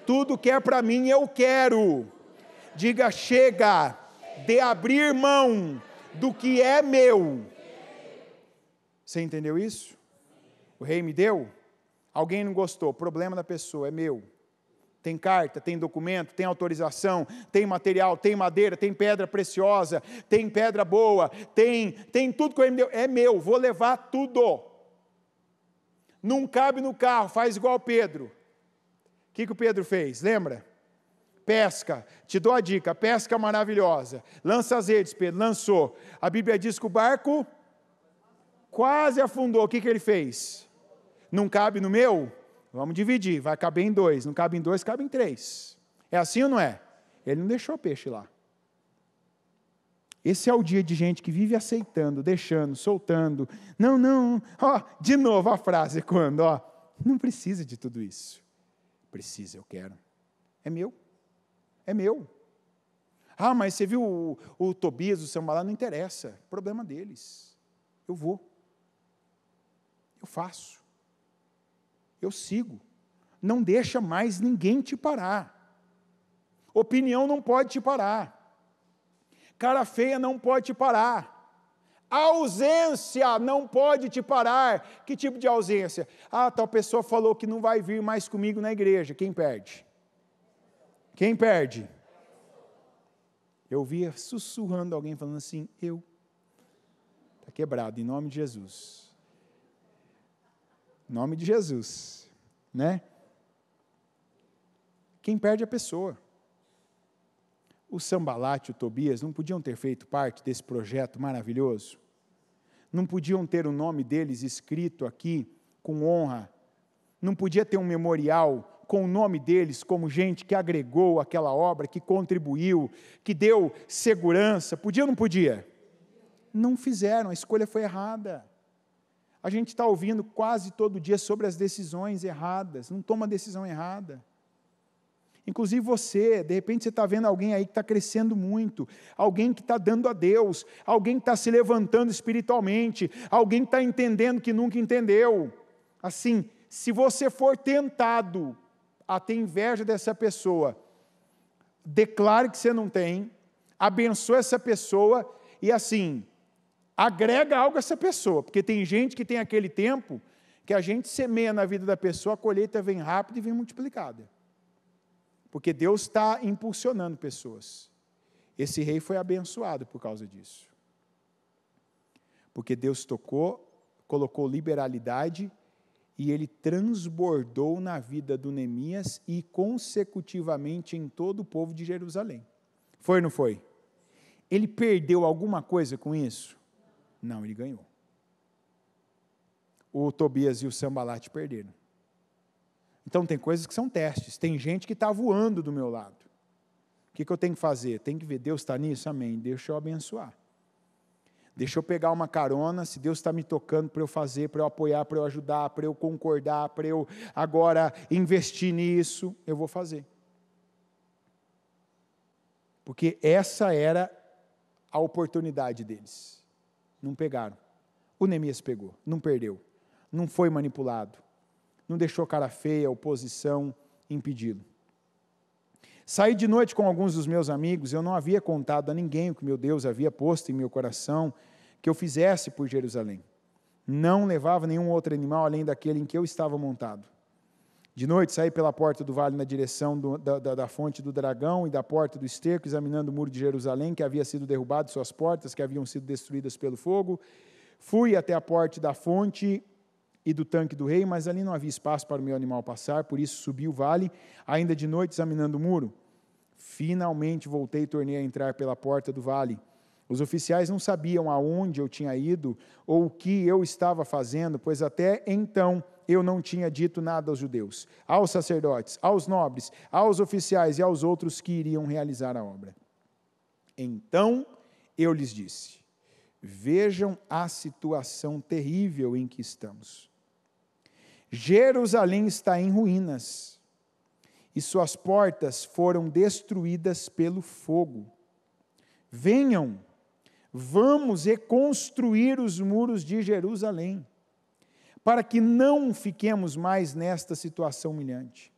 Tudo que é para mim eu quero. Diga, chega de abrir mão do que é meu. Você entendeu isso? O rei me deu? Alguém não gostou, problema da pessoa, é meu. Tem carta, tem documento, tem autorização, tem material, tem madeira, tem pedra preciosa, tem pedra boa, tem, tem tudo que o rei me deu, é meu, vou levar tudo. Não cabe no carro, faz igual Pedro. O que, que o Pedro fez, lembra? Pesca, te dou a dica, pesca maravilhosa. Lança as redes, Pedro, lançou. A Bíblia diz que o barco... quase afundou, o que, que ele fez? Não cabe no meu? Vamos dividir, vai caber em dois, não cabe em dois, cabe em três. É assim ou não é? Ele não deixou o peixe lá. Esse é o dia de gente que vive aceitando, deixando, soltando. Não, não, ó, de novo a frase quando, ó, não precisa de tudo isso. Precisa, eu quero. É meu, é meu. Ah, mas você viu o, o Tobias, o Sanbalate, não interessa, problema deles. Eu vou. Eu faço, eu sigo. não deixa mais ninguém te parar. Opinião não pode te parar. Cara feia não pode te parar. A ausência não pode te parar. Que tipo de ausência? Ah, tal pessoa falou que não vai vir mais comigo na igreja. Quem perde? Quem perde? Eu via sussurrando alguém falando assim, eu. Está quebrado, em nome de Jesus. Em nome de Jesus. Né? Quem perde é a pessoa. O Sambalate e o Tobias não podiam ter feito parte desse projeto maravilhoso? Não podiam ter o nome deles escrito aqui com honra? Não podia ter um memorial com o nome deles como gente que agregou aquela obra, que contribuiu, que deu segurança? Podia ou não podia? Não fizeram, a escolha foi errada. A gente está ouvindo quase todo dia sobre as decisões erradas, não toma decisão errada. Inclusive você, de repente você está vendo alguém aí que está crescendo muito, alguém que está dando a Deus, alguém que está se levantando espiritualmente, alguém que está entendendo que nunca entendeu. Assim, se você for tentado a ter inveja dessa pessoa, declare que você não tem, abençoe essa pessoa e assim, agrega algo a essa pessoa, porque tem gente que tem aquele tempo que a gente semeia na vida da pessoa, a colheita vem rápida e vem multiplicada. Porque Deus está impulsionando pessoas. Esse rei foi abençoado por causa disso. Porque Deus tocou, colocou liberalidade e ele transbordou na vida do Neemias e consecutivamente em todo o povo de Jerusalém. Foi ou não foi? Ele perdeu alguma coisa com isso? Não, ele ganhou. O Tobias e o Sambalate perderam. Então, tem coisas que são testes. Tem gente que está voando do meu lado. O que, que eu tenho que fazer? Tem que ver, Deus está nisso? Amém. Deixa eu abençoar. Deixa eu pegar uma carona, se Deus está me tocando para eu fazer, para eu apoiar, para eu ajudar, para eu concordar, para eu agora investir nisso, eu vou fazer. Porque essa era a oportunidade deles. Não pegaram. O Neemias pegou, não perdeu, não foi manipulado. Não deixou cara feia, oposição, impedi-lo. Saí de noite com alguns dos meus amigos, eu não havia contado a ninguém o que meu Deus havia posto em meu coração, que eu fizesse por Jerusalém. Não levava nenhum outro animal, além daquele em que eu estava montado. De noite saí pela porta do vale na direção do, da, da, da fonte do dragão e da porta do esterco, examinando o muro de Jerusalém, que havia sido derrubado, suas portas, que haviam sido destruídas pelo fogo. Fui até a porta da fonte e do tanque do rei, mas ali não havia espaço para o meu animal passar, por isso subi o vale, ainda de noite examinando o muro. Finalmente voltei e tornei a entrar pela porta do vale. Os oficiais não sabiam aonde eu tinha ido ou o que eu estava fazendo, pois até então eu não tinha dito nada aos judeus, aos sacerdotes, aos nobres, aos oficiais e aos outros que iriam realizar a obra. Então eu lhes disse, vejam a situação terrível em que estamos. Jerusalém está em ruínas, e suas portas foram destruídas pelo fogo. Venham, vamos reconstruir os muros de Jerusalém, para que não fiquemos mais nesta situação humilhante.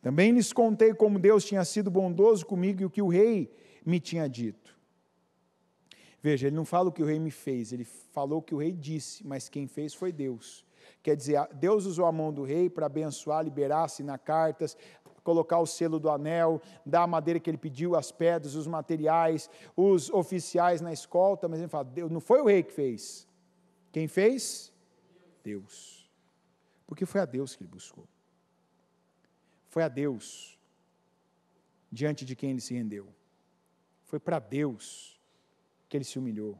Também lhes contei como Deus tinha sido bondoso comigo e o que o rei me tinha dito. Veja, ele não fala o que o rei me fez, ele falou o que o rei disse, mas quem fez foi Deus. Quer dizer, Deus usou a mão do rei para abençoar, liberar, assinar cartas, colocar o selo do anel, dar a madeira que ele pediu, as pedras, os materiais, os oficiais na escolta, mas ele fala, Deus, não foi o rei que fez. Quem fez? Deus. Porque foi a Deus que ele buscou. Foi a Deus diante de quem ele se rendeu. Foi para Deus que ele se humilhou.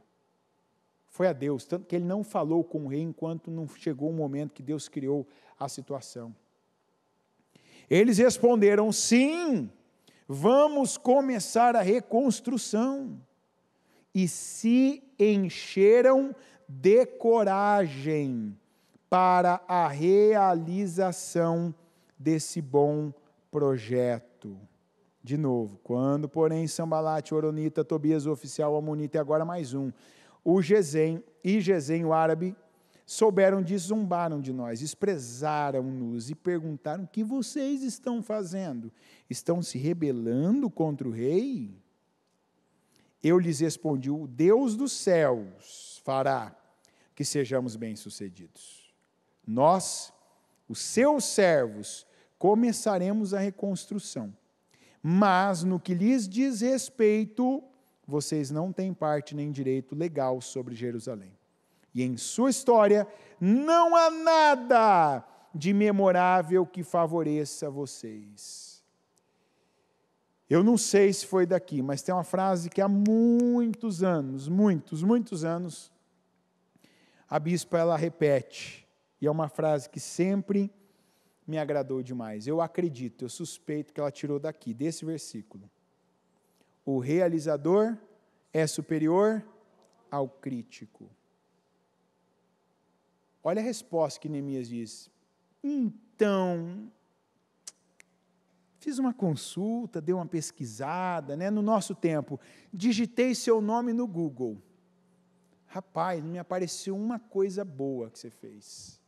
Foi a Deus, tanto que ele não falou com o rei enquanto não chegou o momento que Deus criou a situação. Eles responderam, sim, vamos começar a reconstrução. E se encheram de coragem para a realização desse bom projeto. De novo, quando, porém, Sambalate, Oronita, Tobias, o oficial, Amonita, e agora mais um, o Gesem e Gesem, o árabe, souberam disso, zombaram de nós, desprezaram-nos e perguntaram: o que vocês estão fazendo? Estão se rebelando contra o rei? Eu lhes respondi: o Deus dos céus fará que sejamos bem-sucedidos. Nós, os seus servos, começaremos a reconstrução. Mas, no que lhes diz respeito, vocês não têm parte nem direito legal sobre Jerusalém. E em sua história, não há nada de memorável que favoreça vocês. Eu não sei se foi daqui, mas tem uma frase que há muitos anos, muitos, muitos anos, a bispa ela repete, e é uma frase que sempre me agradou demais. Eu acredito, eu suspeito que ela tirou daqui, desse versículo. O realizador é superior ao crítico. Olha a resposta que Neemias diz. Então, fiz uma consulta, dei uma pesquisada, né? No nosso tempo, digitei seu nome no Google. Rapaz, não me apareceu uma coisa boa que você fez.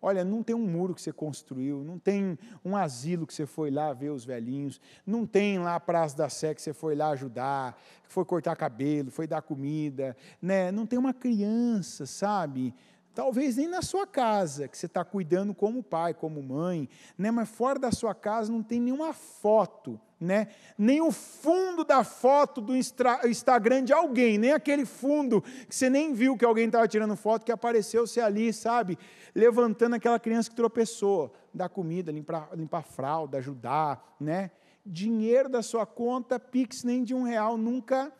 Olha, não tem um muro que você construiu, não tem um asilo que você foi lá ver os velhinhos, não tem lá a Praça da Sé que você foi lá ajudar, que foi cortar cabelo, foi dar comida, né? Não tem uma criança, sabe? Talvez nem na sua casa, que você está cuidando como pai, como mãe, né? Mas fora da sua casa não tem nenhuma foto, né? Nem o fundo da foto do Instagram de alguém, nem aquele fundo que você nem viu que alguém estava tirando foto, que apareceu você ali, sabe, levantando aquela criança que tropeçou, dar comida, limpar, limpar a fralda, ajudar, né? Dinheiro da sua conta, Pix, nem de um real, nunca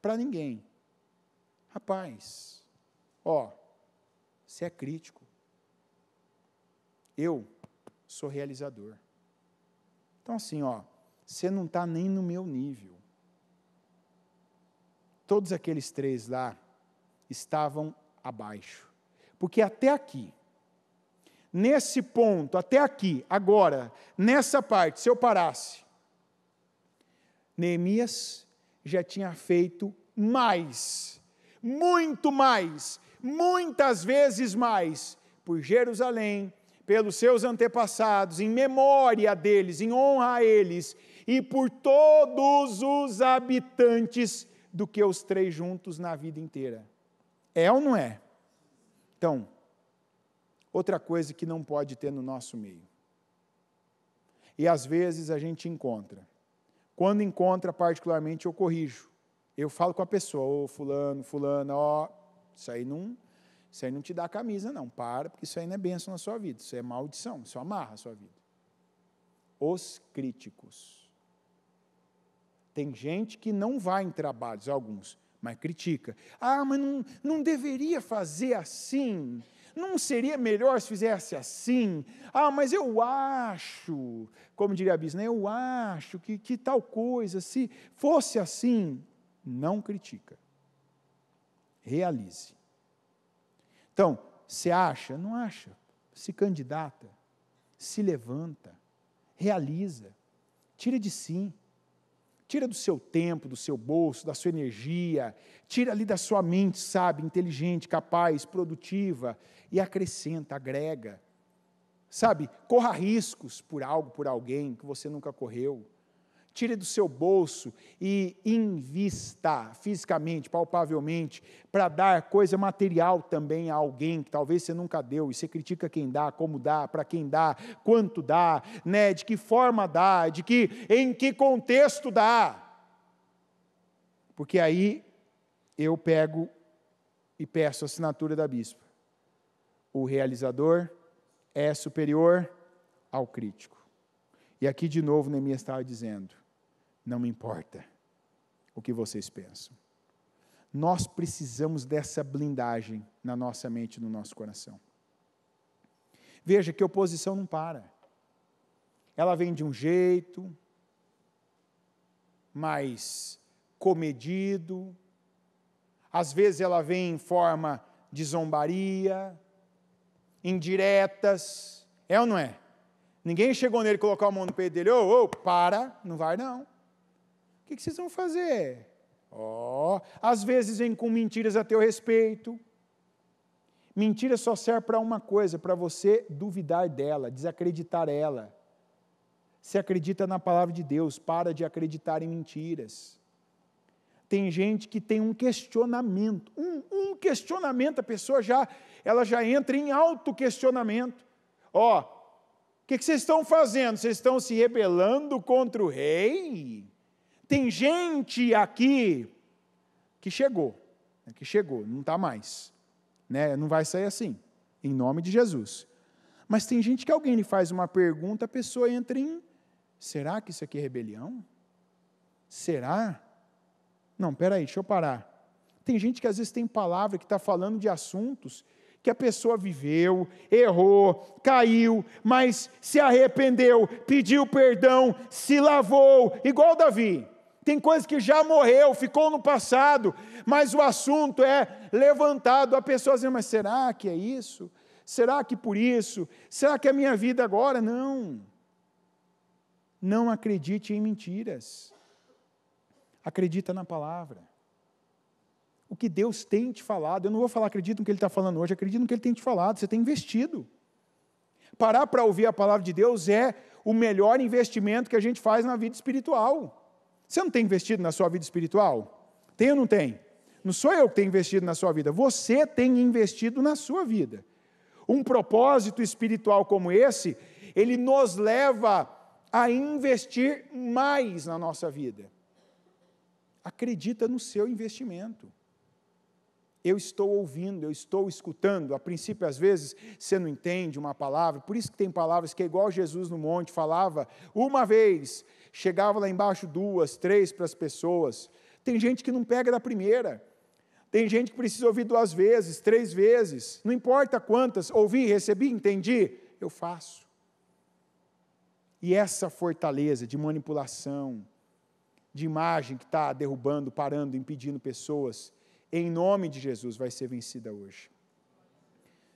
para ninguém. Rapaz, ó, você é crítico, eu sou realizador. Então assim, ó, você não está nem no meu nível. Todos aqueles três lá estavam abaixo. Porque até aqui, nesse ponto, até aqui, agora, nessa parte, se eu parasse, Neemias já tinha feito mais, muito mais, muitas vezes mais, por Jerusalém, pelos seus antepassados, em memória deles, em honra a eles, e por todos os habitantes, do que os três juntos na vida inteira. É ou não é? Então, outra coisa que não pode ter no nosso meio. E às vezes a gente encontra. Quando encontra, particularmente, eu corrijo. Eu falo com a pessoa: ô, fulano, fulana, ó, isso aí não... Isso aí não te dá camisa, não. Para, porque isso aí não é bênção na sua vida. Isso é maldição, isso amarra a sua vida. Os críticos. Tem gente que não vai em trabalhos, alguns, mas critica. Ah, mas não, não deveria fazer assim? Não seria melhor se fizesse assim? Ah, mas eu acho, como diria a bispa, né? Eu acho que, que tal coisa, se fosse assim, não critica. Realize. Então, você acha? Não acha. Se candidata, se levanta, realiza, tira de si, tira do seu tempo, do seu bolso, da sua energia, tira ali da sua mente, sabe, inteligente, capaz, produtiva, e acrescenta, agrega, sabe, corra riscos por algo, por alguém que você nunca correu. Tire do seu bolso e invista fisicamente, palpavelmente, para dar coisa material também a alguém que talvez você nunca deu, e você critica quem dá, como dá, para quem dá, quanto dá, né? De que forma dá, de que, em que contexto dá. Porque aí eu pego e peço a assinatura da bispa. O realizador é superior ao crítico. E aqui de novo Neemias estava dizendo: não me importa o que vocês pensam. Nós precisamos dessa blindagem na nossa mente e no nosso coração. Veja que a oposição não para. Ela vem de um jeito mais comedido, às vezes ela vem em forma de zombaria, indiretas, é ou não é? Ninguém chegou nele e colocou a mão no peito dele: ô, ô, para, não vai não. O que vocês vão fazer? Ó, às vezes vem com mentiras a teu respeito, Mentira só serve para uma coisa, para você duvidar dela, desacreditar ela. Se acredita na palavra de Deus, para de acreditar em mentiras. Tem gente que tem um questionamento, um, um questionamento, a pessoa já, ela já entra em auto-questionamento. Ó, o que, que vocês estão fazendo? Vocês estão se rebelando contra o rei? Tem gente aqui que chegou, que chegou, não está mais, né? Não vai sair assim, em nome de Jesus. Mas tem gente que alguém lhe faz uma pergunta, a pessoa entra em, será que isso aqui é rebelião? Será? Não, peraí, deixa eu parar. Tem gente que às vezes tem palavra que está falando de assuntos que a pessoa viveu, errou, caiu, mas se arrependeu, pediu perdão, se lavou, igual Davi. Tem coisa que já morreu, ficou no passado, mas o assunto é levantado, a pessoa diz, mas será que é isso? Será que por isso? Será que é a minha vida agora? Não. Não acredite em mentiras. Acredita na palavra. O que Deus tem te falado, eu não vou falar acredito no que Ele está falando hoje, acredito no que Ele tem te falado, você tem investido. Parar para ouvir a palavra de Deus é o melhor investimento que a gente faz na vida espiritual. Você não tem investido na sua vida espiritual? Tem ou não tem? Não sou eu que tenho investido na sua vida, você tem investido na sua vida. Um propósito espiritual como esse, ele nos leva a investir mais na nossa vida. Acredita no seu investimento. Eu estou ouvindo, eu estou escutando, a princípio às vezes você não entende uma palavra, por isso que tem palavras que é igual Jesus no monte, falava uma vez, chegava lá embaixo duas, três para as pessoas. Tem gente que não pega da primeira, tem gente que precisa ouvir duas vezes, três vezes, não importa quantas, ouvi, recebi, entendi, eu faço. E essa fortaleza de manipulação, de imagem que está derrubando, parando, impedindo pessoas, em nome de Jesus vai ser vencida hoje.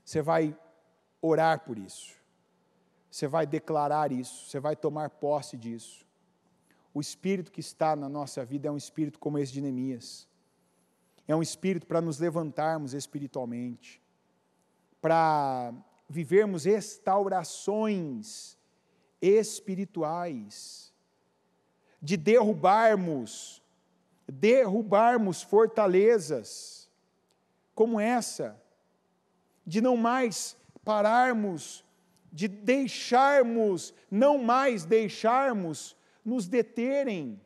Você vai orar por isso, você vai declarar isso, você vai tomar posse disso. O Espírito que está na nossa vida é um Espírito como esse de Neemias. É um Espírito para nos levantarmos espiritualmente, para vivermos restaurações espirituais, de derrubarmos, derrubarmos fortalezas como essa, de não mais pararmos, de deixarmos, não mais deixarmos nos deterem,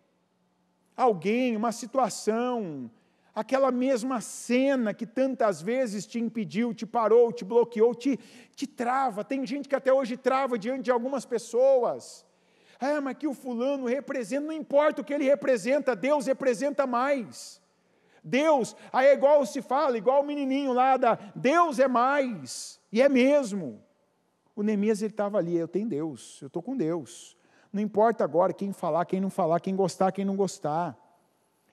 alguém, uma situação, aquela mesma cena que tantas vezes te impediu, te parou, te bloqueou, te, te trava. Tem gente que até hoje trava diante de algumas pessoas. Ah, mas que o fulano representa, não importa o que ele representa, Deus representa mais. Deus, aí é igual se fala, igual o menininho lá, da, Deus é mais, e é mesmo. O Neemias, ele estava ali, eu tenho Deus, eu estou com Deus. Não importa agora quem falar, quem não falar, quem gostar, quem não gostar.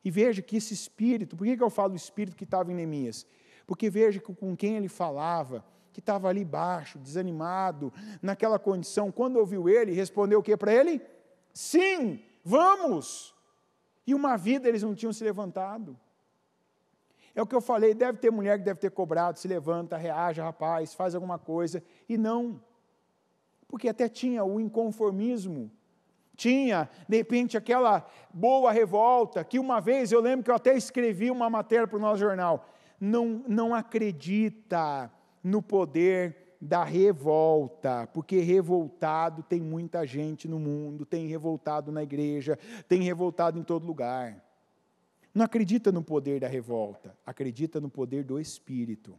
E veja que esse espírito, por que eu falo o espírito que estava em Neemias? Porque veja que com quem ele falava, que estava ali baixo, desanimado, naquela condição, quando ouviu ele, respondeu o que para ele? Sim, vamos! E uma vida eles não tinham se levantado. É o que eu falei, deve ter mulher que deve ter cobrado, se levanta, reaja, rapaz, faz alguma coisa, e não. Porque até tinha o inconformismo, tinha, de repente, aquela boa revolta, que uma vez, eu lembro que eu até escrevi uma matéria para o nosso jornal, não, não acredita no poder da revolta, porque revoltado tem muita gente no mundo, tem revoltado na igreja, tem revoltado em todo lugar. Não acredita no poder da revolta, acredita no poder do Espírito.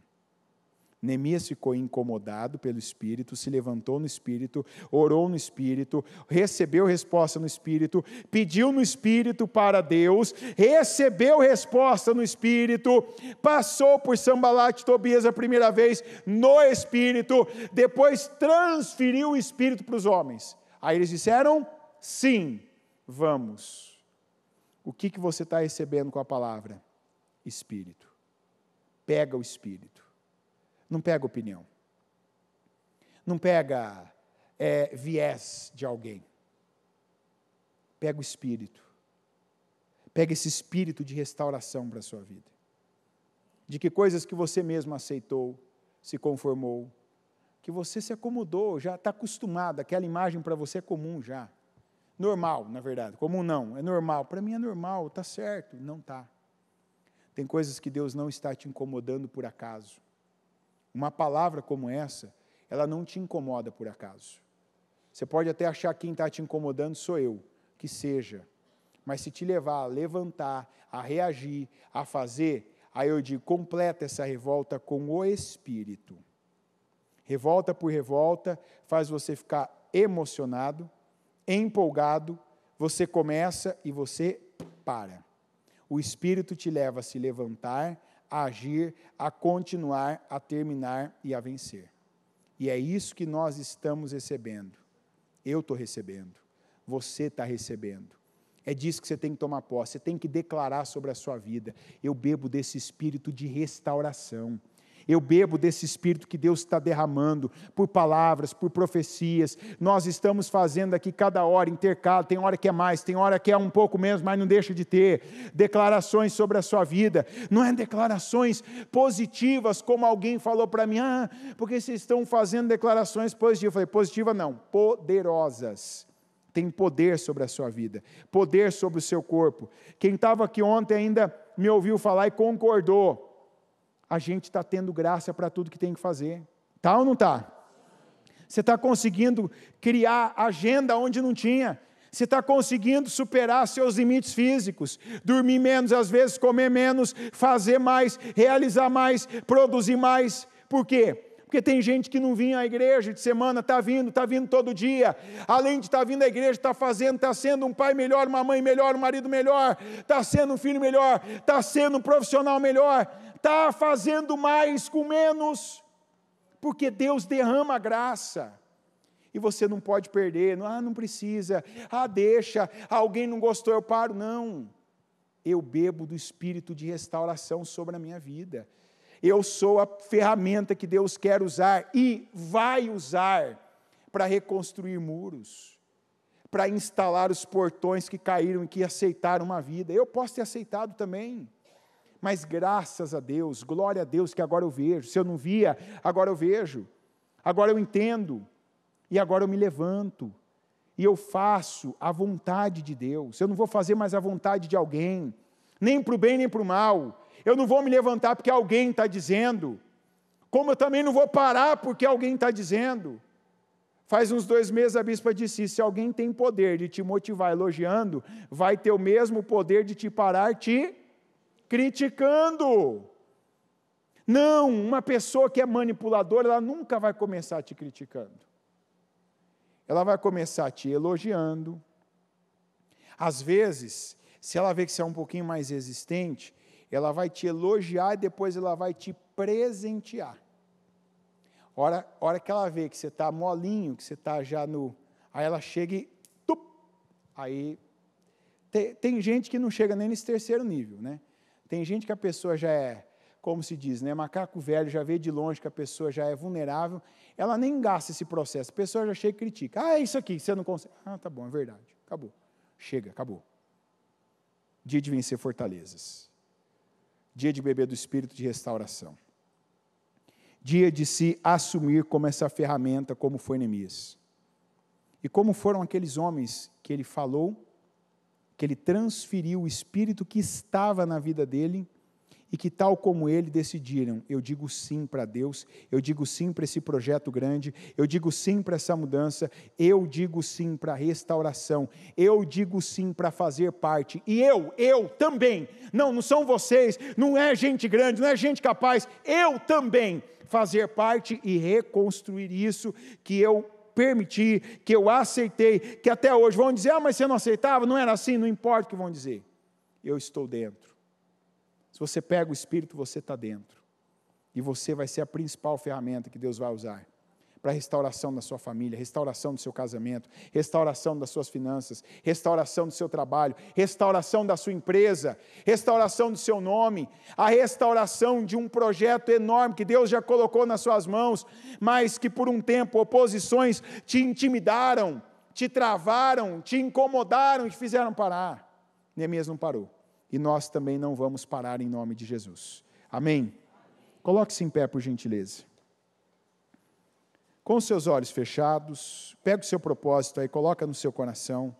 Neemias ficou incomodado pelo Espírito, se levantou no Espírito, orou no Espírito, recebeu resposta no Espírito, pediu no Espírito para Deus, recebeu resposta no Espírito, passou por Sambalate e Tobias a primeira vez no Espírito, depois transferiu o Espírito para os homens. Aí eles disseram, sim, vamos. O que, que você está recebendo com a palavra? Espírito. Pega o Espírito. Não pega opinião, não pega é, viés de alguém, pega o Espírito, pega esse Espírito de restauração para a sua vida, de que coisas que você mesmo aceitou, se conformou, que você se acomodou, já está acostumado, aquela imagem para você é comum já, normal, na verdade, comum não, é normal, para mim é normal, está certo, não está. Tem coisas que Deus não está te incomodando por acaso. Uma palavra como essa, ela não te incomoda por acaso. Você pode até achar que quem está te incomodando sou eu, que seja, mas se te levar a levantar, a reagir, a fazer, aí eu digo, completa essa revolta com o Espírito. Revolta por revolta faz você ficar emocionado, empolgado, você começa e você para. O Espírito te leva a se levantar, a agir, a continuar, a terminar e a vencer. E é isso que nós estamos recebendo. Eu estou recebendo. Você está recebendo. É disso que você tem que tomar posse, você tem que declarar sobre a sua vida. Eu bebo desse espírito de restauração. Eu bebo desse Espírito que Deus está derramando, por palavras, por profecias. Nós estamos fazendo aqui cada hora, intercalado, tem hora que é mais, tem hora que é um pouco menos, mas não deixa de ter. Declarações sobre a sua vida. Não é declarações positivas, como alguém falou para mim, ah, porque vocês estão fazendo declarações positivas. Eu falei, positiva não, poderosas. Tem poder sobre a sua vida, poder sobre o seu corpo. Quem estava aqui ontem ainda me ouviu falar e concordou. A gente está tendo graça para tudo que tem que fazer. Tá ou não tá? Você está conseguindo criar agenda onde não tinha. Você está conseguindo superar seus limites físicos. Dormir menos, às vezes comer menos, fazer mais, realizar mais, produzir mais. Por quê? Porque tem gente que não vinha à igreja de semana, está vindo, está vindo todo dia. Além de estar vindo à igreja, está fazendo, está sendo um pai melhor, uma mãe melhor, um marido melhor, está sendo um filho melhor, está sendo um profissional melhor, está fazendo mais com menos, porque Deus derrama a graça. E você não pode perder, ah, não precisa, ah, deixa, alguém não gostou, eu paro. Não, eu bebo do Espírito de restauração sobre a minha vida. Eu sou a ferramenta que Deus quer usar e vai usar para reconstruir muros, para instalar os portões que caíram e que aceitaram uma vida. Eu posso ter aceitado também, mas graças a Deus, glória a Deus que agora eu vejo. Se eu não via, agora eu vejo, agora eu entendo e agora eu me levanto. E eu faço a vontade de Deus. Eu não vou fazer mais a vontade de alguém, nem para o bem nem para o mal. Eu não vou me levantar porque alguém está dizendo, como eu também não vou parar porque alguém está dizendo. Faz uns dois meses a bispa disse isso, se alguém tem poder de te motivar elogiando, vai ter o mesmo poder de te parar te criticando. Não, uma pessoa que é manipuladora, ela nunca vai começar te criticando. Ela vai começar te elogiando. Às vezes, se ela vê que você é um pouquinho mais resistente, ela vai te elogiar e depois ela vai te presentear. Hora, hora que ela vê que você está molinho, que você está já no... Aí ela chega e... Tup, aí... Tem, tem gente que não chega nem nesse terceiro nível, né? Tem gente que a pessoa já é, como se diz, né? Macaco velho, já vê de longe que a pessoa já é vulnerável. Ela nem gasta esse processo. A pessoa já chega e critica. Ah, é isso aqui, você não consegue. Ah, tá bom, é verdade. Acabou. Chega, acabou. Dia de vencer fortalezas. Dia de beber do Espírito de restauração. Dia de se assumir como essa ferramenta, como foi Neemias. E como foram aqueles homens que ele falou, que ele transferiu o Espírito que estava na vida dele e que, tal como ele, decidiram, eu digo sim para Deus, eu digo sim para esse projeto grande, eu digo sim para essa mudança, eu digo sim para a restauração, eu digo sim para fazer parte, e eu, eu também, não, não são vocês, não é gente grande, não é gente capaz, eu também fazer parte e reconstruir isso que eu permiti, que eu aceitei, que até hoje vão dizer, ah, mas você não aceitava, não era assim, não importa o que vão dizer, eu estou dentro. Se você pega o Espírito, você está dentro. E você vai ser a principal ferramenta que Deus vai usar para a restauração da sua família, restauração do seu casamento, restauração das suas finanças, restauração do seu trabalho, restauração da sua empresa, restauração do seu nome, a restauração de um projeto enorme que Deus já colocou nas suas mãos, mas que por um tempo oposições te intimidaram, te travaram, te incomodaram e te fizeram parar. Neemias não parou. E nós também não vamos parar em nome de Jesus. Amém? Amém. Coloque-se em pé, por gentileza. com seus olhos fechados, pega o seu propósito aí, coloca no seu coração.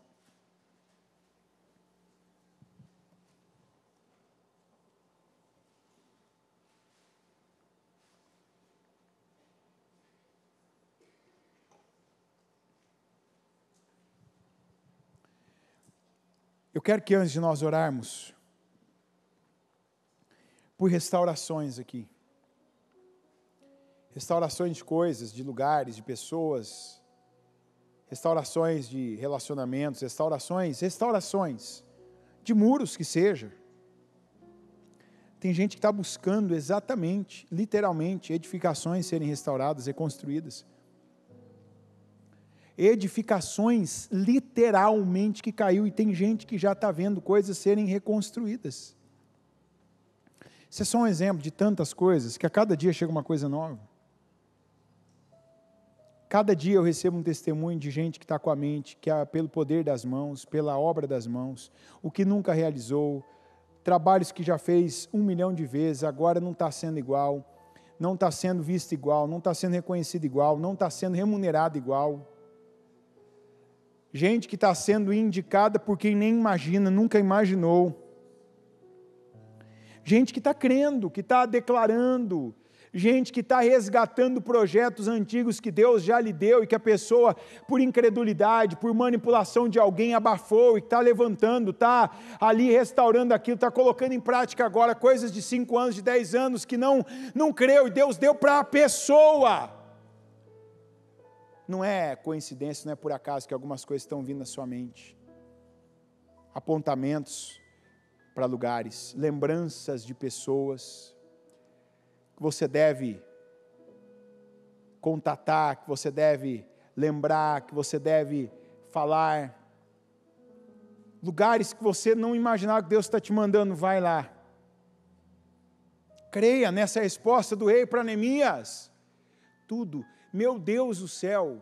Eu quero que antes de nós orarmos, por restaurações aqui, restaurações de coisas, de lugares, de pessoas, restaurações de relacionamentos, restaurações, restaurações de muros que seja. Tem gente que está buscando exatamente, literalmente, edificações serem restauradas, reconstruídas. Edificações literalmente que caiu, e tem gente que já está vendo coisas serem reconstruídas. Isso é só um exemplo de tantas coisas, que a cada dia chega uma coisa nova. Cada dia eu recebo um testemunho de gente que está com a mente, que é pelo poder das mãos, pela obra das mãos, o que nunca realizou, trabalhos que já fez um milhão de vezes, agora não está sendo igual, não está sendo visto igual, não está sendo reconhecido igual, não está sendo remunerado igual. Gente que está sendo indicada por quem nem imagina, nunca imaginou. Gente que está crendo, que está declarando, gente que está resgatando projetos antigos que Deus já lhe deu e que a pessoa, por incredulidade, por manipulação de alguém, abafou e está levantando, está ali restaurando aquilo, está colocando em prática agora coisas de cinco anos, de dez anos, que não, não creu e Deus deu para a pessoa. Não é coincidência, não é por acaso que algumas coisas estão vindo na sua mente. Apontamentos para lugares, lembranças de pessoas que você deve contatar, que você deve lembrar, que você deve falar, lugares que você não imaginava que Deus está te mandando, vai lá, creia nessa resposta do rei para Neemias, tudo, meu Deus do céu,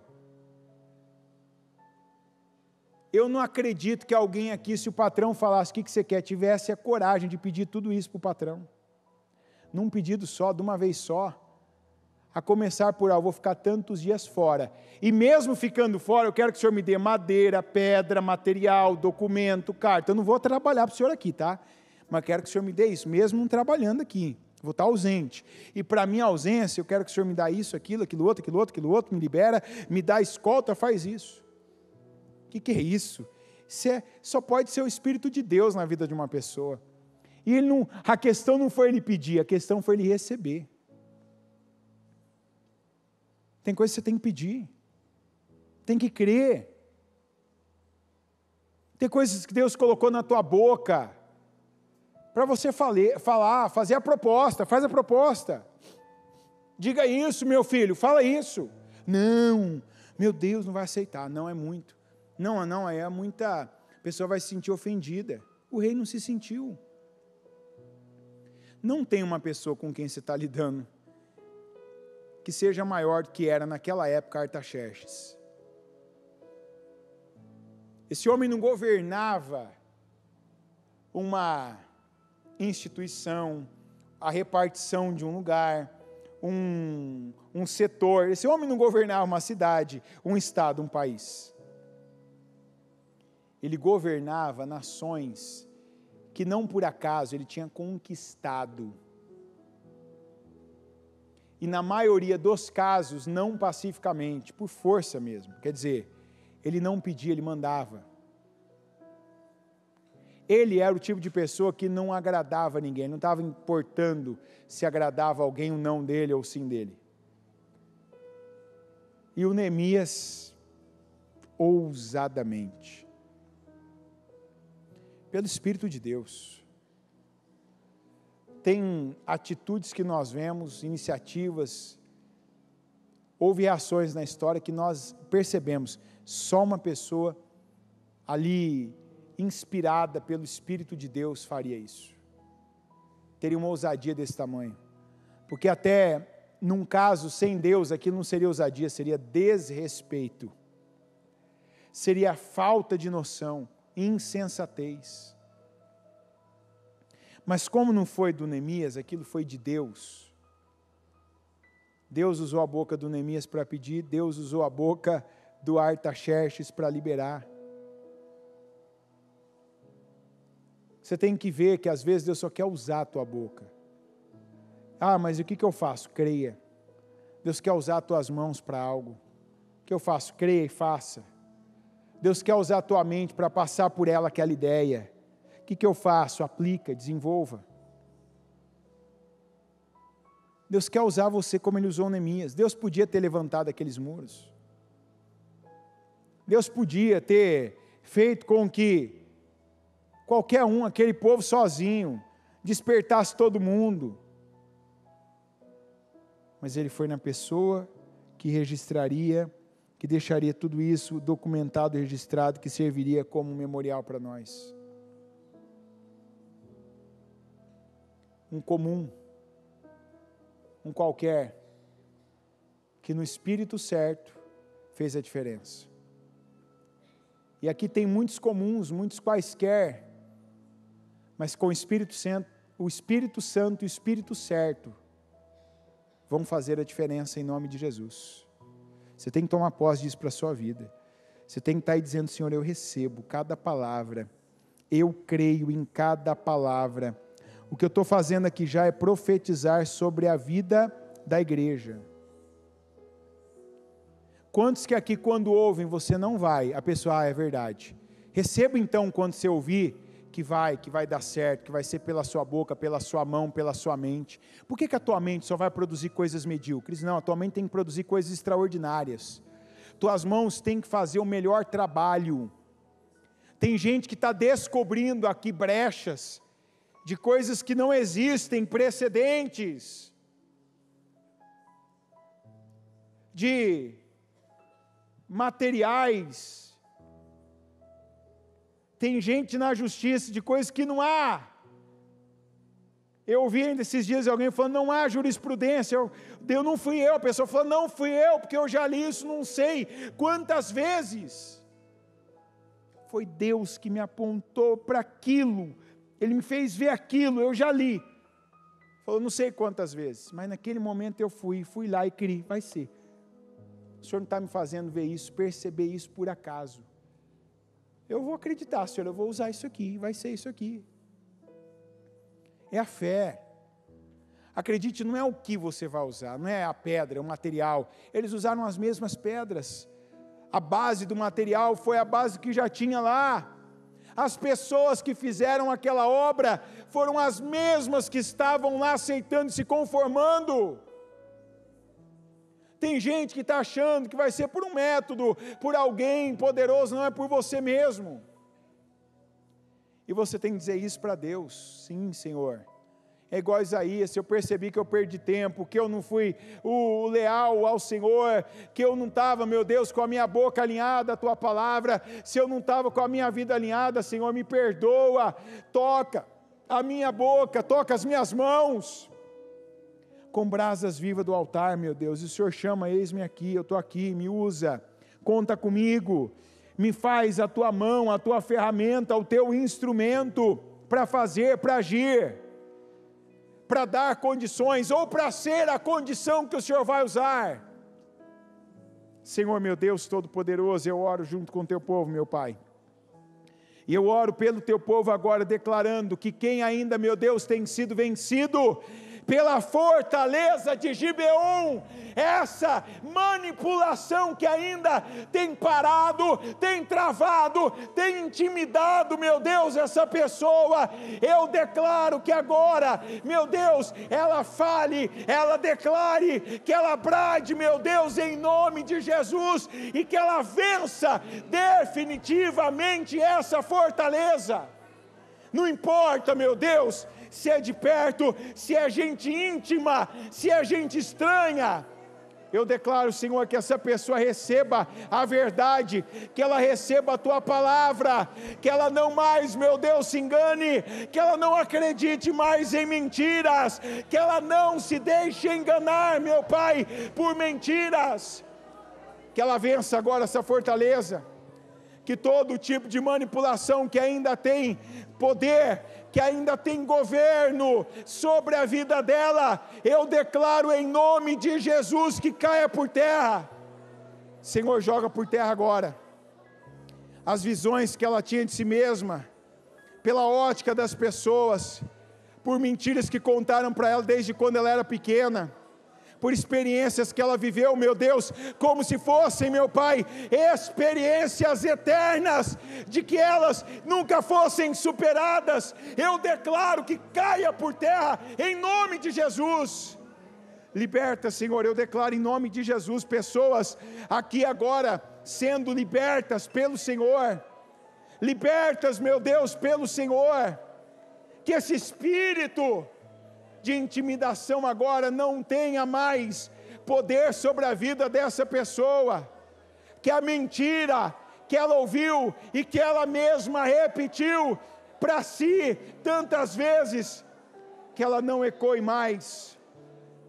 eu não acredito que alguém aqui, se o patrão falasse o que você quer, tivesse a coragem de pedir tudo isso para o patrão. Num pedido só, de uma vez só. A começar por, ah, eu vou ficar tantos dias fora. E mesmo ficando fora, eu quero que o senhor me dê madeira, pedra, material, documento, carta. Eu não vou trabalhar para o senhor aqui, tá? Mas quero que o senhor me dê isso, mesmo não trabalhando aqui. Vou estar ausente, e para minha ausência, eu quero que o senhor me dê isso, aquilo, aquilo outro, aquilo outro, aquilo outro, me libera, me dá escolta, faz isso. O que, que é isso? Isso é, só pode ser o Espírito de Deus na vida de uma pessoa. E ele não, a questão não foi ele pedir, a questão foi ele receber. Tem coisa que você tem que pedir, tem que crer. Tem coisas que Deus colocou na tua boca, para você fale, falar, fazer a proposta, faz a proposta. Diga isso, meu filho, fala isso. Não, meu Deus não vai aceitar, não é muito. Não, não, é muita... A pessoa vai se sentir ofendida. O rei não se sentiu. Não tem uma pessoa com quem você está lidando que seja maior do que era naquela época Artaxerxes. Esse homem não governava uma instituição, a repartição de um lugar, um, um setor. Esse homem não governava uma cidade, um estado, um país. Ele governava nações que não por acaso ele tinha conquistado. E na maioria dos casos, não pacificamente, por força mesmo. Quer dizer, ele não pedia, ele mandava. Ele era o tipo de pessoa que não agradava ninguém, não estava importando se agradava alguém ou não dele ou sim dele. E o Neemias, ousadamente, pelo Espírito de Deus, tem atitudes que nós vemos, iniciativas, houve ações na história que nós percebemos, só uma pessoa ali, inspirada pelo Espírito de Deus, faria isso, teria uma ousadia desse tamanho, porque até num caso sem Deus, aquilo não seria ousadia, seria desrespeito, seria falta de noção, insensatez, mas como não foi do Neemias, aquilo foi de Deus, Deus usou a boca do Neemias para pedir, Deus usou a boca do Artaxerxes para liberar. Você tem que ver que às vezes Deus só quer usar a tua boca. Ah, mas o que que eu faço? Creia. Deus quer usar as tuas mãos para algo. O que eu faço? Creia e faça. Deus quer usar a tua mente para passar por ela aquela ideia. O que que eu faço? Aplica, desenvolva. Deus quer usar você como Ele usou Neemias. Deus podia ter levantado aqueles muros. Deus podia ter feito com que qualquer um, aquele povo sozinho, despertasse todo mundo. Mas Ele foi na pessoa que registraria, que deixaria tudo isso documentado e registrado, que serviria como um memorial para nós. Um comum, um qualquer, que no espírito certo fez a diferença. E aqui tem muitos comuns, muitos quaisquer, mas com o Espírito Santo, o Espírito Santo e o Espírito certo vão fazer a diferença em nome de Jesus. Você tem que tomar posse disso para a sua vida. Você tem que estar aí dizendo, Senhor, eu recebo cada palavra, eu creio em cada palavra. O que eu estou fazendo aqui já é profetizar sobre a vida da igreja. Quantos que aqui quando ouvem, você não vai, a pessoa, ah, é verdade. Receba então quando você ouvir, que vai, que vai dar certo, que vai ser pela sua boca, pela sua mão, pela sua mente. Por que que a tua mente só vai produzir coisas medíocres? Não, a tua mente tem que produzir coisas extraordinárias. Tuas mãos têm que fazer o melhor trabalho. Tem gente que está descobrindo aqui brechas de coisas que não existem, precedentes. De materiais, tem gente na justiça de coisas que não há. Eu ouvi ainda esses dias alguém falando, não há jurisprudência, eu, eu não fui eu, a pessoa falou, não fui eu, porque eu já li isso, não sei quantas vezes, foi Deus que me apontou para aquilo, Ele me fez ver aquilo, eu já li, falou, não sei quantas vezes, mas naquele momento eu fui, fui lá e criei, vai ser. O Senhor não está me fazendo ver isso, perceber isso por acaso. Eu vou acreditar, Senhor, eu vou usar isso aqui, vai ser isso aqui. É a fé. Acredite, não é o que você vai usar, não é a pedra, é o material. Eles usaram as mesmas pedras. A base do material foi a base que já tinha lá. As pessoas que fizeram aquela obra foram as mesmas que estavam lá aceitando e se conformando. Tem gente que está achando que vai ser por um método, por alguém poderoso, não é por você mesmo. E você tem que dizer isso para Deus, sim, Senhor. É igual a Isaías, se eu percebi que eu perdi tempo, que eu não fui o leal ao Senhor, que eu não estava, meu Deus, com a minha boca alinhada à Tua palavra, se eu não estava com a minha vida alinhada, Senhor, me perdoa, toca a minha boca, toca as minhas mãos, com brasas vivas do altar, meu Deus, e o Senhor chama, eis-me aqui, eu estou aqui, me usa, conta comigo, me faz a tua mão, a tua ferramenta, o teu instrumento, para fazer, para agir, para dar condições, ou para ser a condição que o Senhor vai usar. Senhor meu Deus Todo-Poderoso, eu oro junto com o teu povo, meu Pai, e eu oro pelo teu povo agora, declarando que quem ainda, meu Deus, tem sido vencido pela fortaleza de Gibeon, essa manipulação que ainda tem parado, tem travado, tem intimidado, meu Deus, essa pessoa, eu declaro que agora, meu Deus, ela fale, ela declare, que ela brade, meu Deus, em nome de Jesus, e que ela vença definitivamente essa fortaleza. Não importa, meu Deus, se é de perto, se é gente íntima, se é gente estranha, eu declaro, Senhor, que essa pessoa receba a verdade, que ela receba a Tua palavra, que ela não mais, meu Deus, se engane, que ela não acredite mais em mentiras, que ela não se deixe enganar, meu Pai, por mentiras, que ela vença agora essa fortaleza, que todo tipo de manipulação que ainda tem poder, que ainda tem governo sobre a vida dela, eu declaro em nome de Jesus que caia por terra. Senhor, joga por terra agora as visões que ela tinha de si mesma, pela ótica das pessoas, por mentiras que contaram para ela desde quando ela era pequena, por experiências que ela viveu, meu Deus, como se fossem, meu Pai, experiências eternas, de que elas nunca fossem superadas. Eu declaro que caia por terra, em nome de Jesus. Liberta, Senhor, eu declaro em nome de Jesus, pessoas aqui agora, sendo libertas pelo Senhor, libertas, meu Deus, pelo Senhor, que esse espírito de intimidação agora não tenha mais poder sobre a vida dessa pessoa, que a mentira que ela ouviu e que ela mesma repetiu para si tantas vezes, que ela não ecoe mais,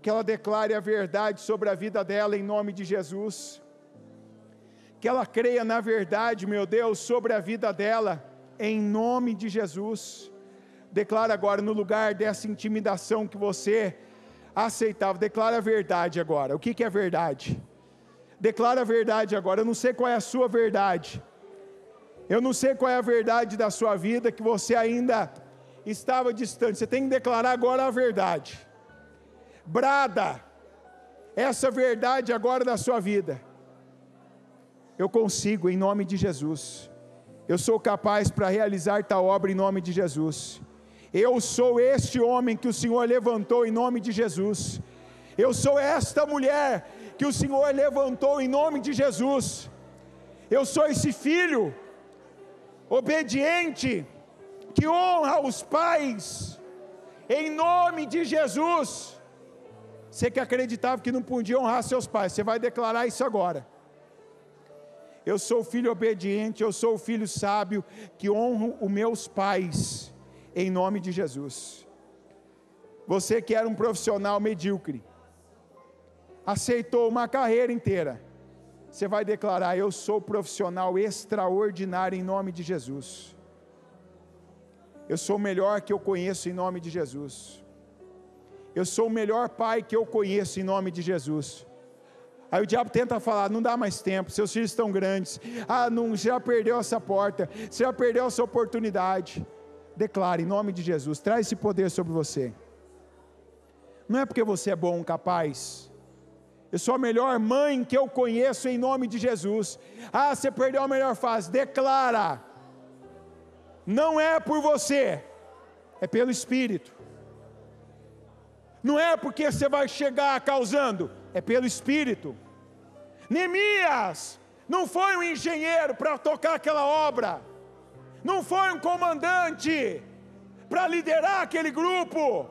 que ela declare a verdade sobre a vida dela em nome de Jesus, que ela creia na verdade, meu Deus, sobre a vida dela, em nome de Jesus. Declara agora, no lugar dessa intimidação que você aceitava, declara a verdade agora. O que que é verdade? Declara a verdade agora. Eu não sei qual é a sua verdade, eu não sei qual é a verdade da sua vida, que você ainda estava distante. Você tem que declarar agora a verdade, brada essa verdade agora da sua vida. Eu consigo, em nome de Jesus, eu sou capaz para realizar tal obra, em nome de Jesus. Eu sou este homem que o Senhor levantou em nome de Jesus. Eu sou esta mulher que o Senhor levantou em nome de Jesus. Eu sou esse filho obediente que honra os pais em nome de Jesus. Você que acreditava que não podia honrar seus pais, você vai declarar isso agora. Eu sou o filho obediente, eu sou o filho sábio que honro os meus pais em nome de Jesus. Você que era um profissional medíocre, aceitou uma carreira inteira, você vai declarar: eu sou profissional extraordinário em nome de Jesus. Eu sou o melhor que eu conheço em nome de Jesus. Eu sou o melhor pai que eu conheço em nome de Jesus. Aí o diabo tenta falar: não dá mais tempo, seus filhos estão grandes, ah, não, você já perdeu essa porta, você já perdeu essa oportunidade. Declare em nome de Jesus, traz esse poder sobre você. Não é porque você é bom, capaz. Eu sou a melhor mãe que eu conheço em nome de Jesus. Ah, você perdeu a melhor fase. Declara: não é por você, é pelo Espírito. Não é porque você vai chegar causando, é pelo Espírito. Neemias não foi um engenheiro para tocar aquela obra, não foi um comandante para liderar aquele grupo,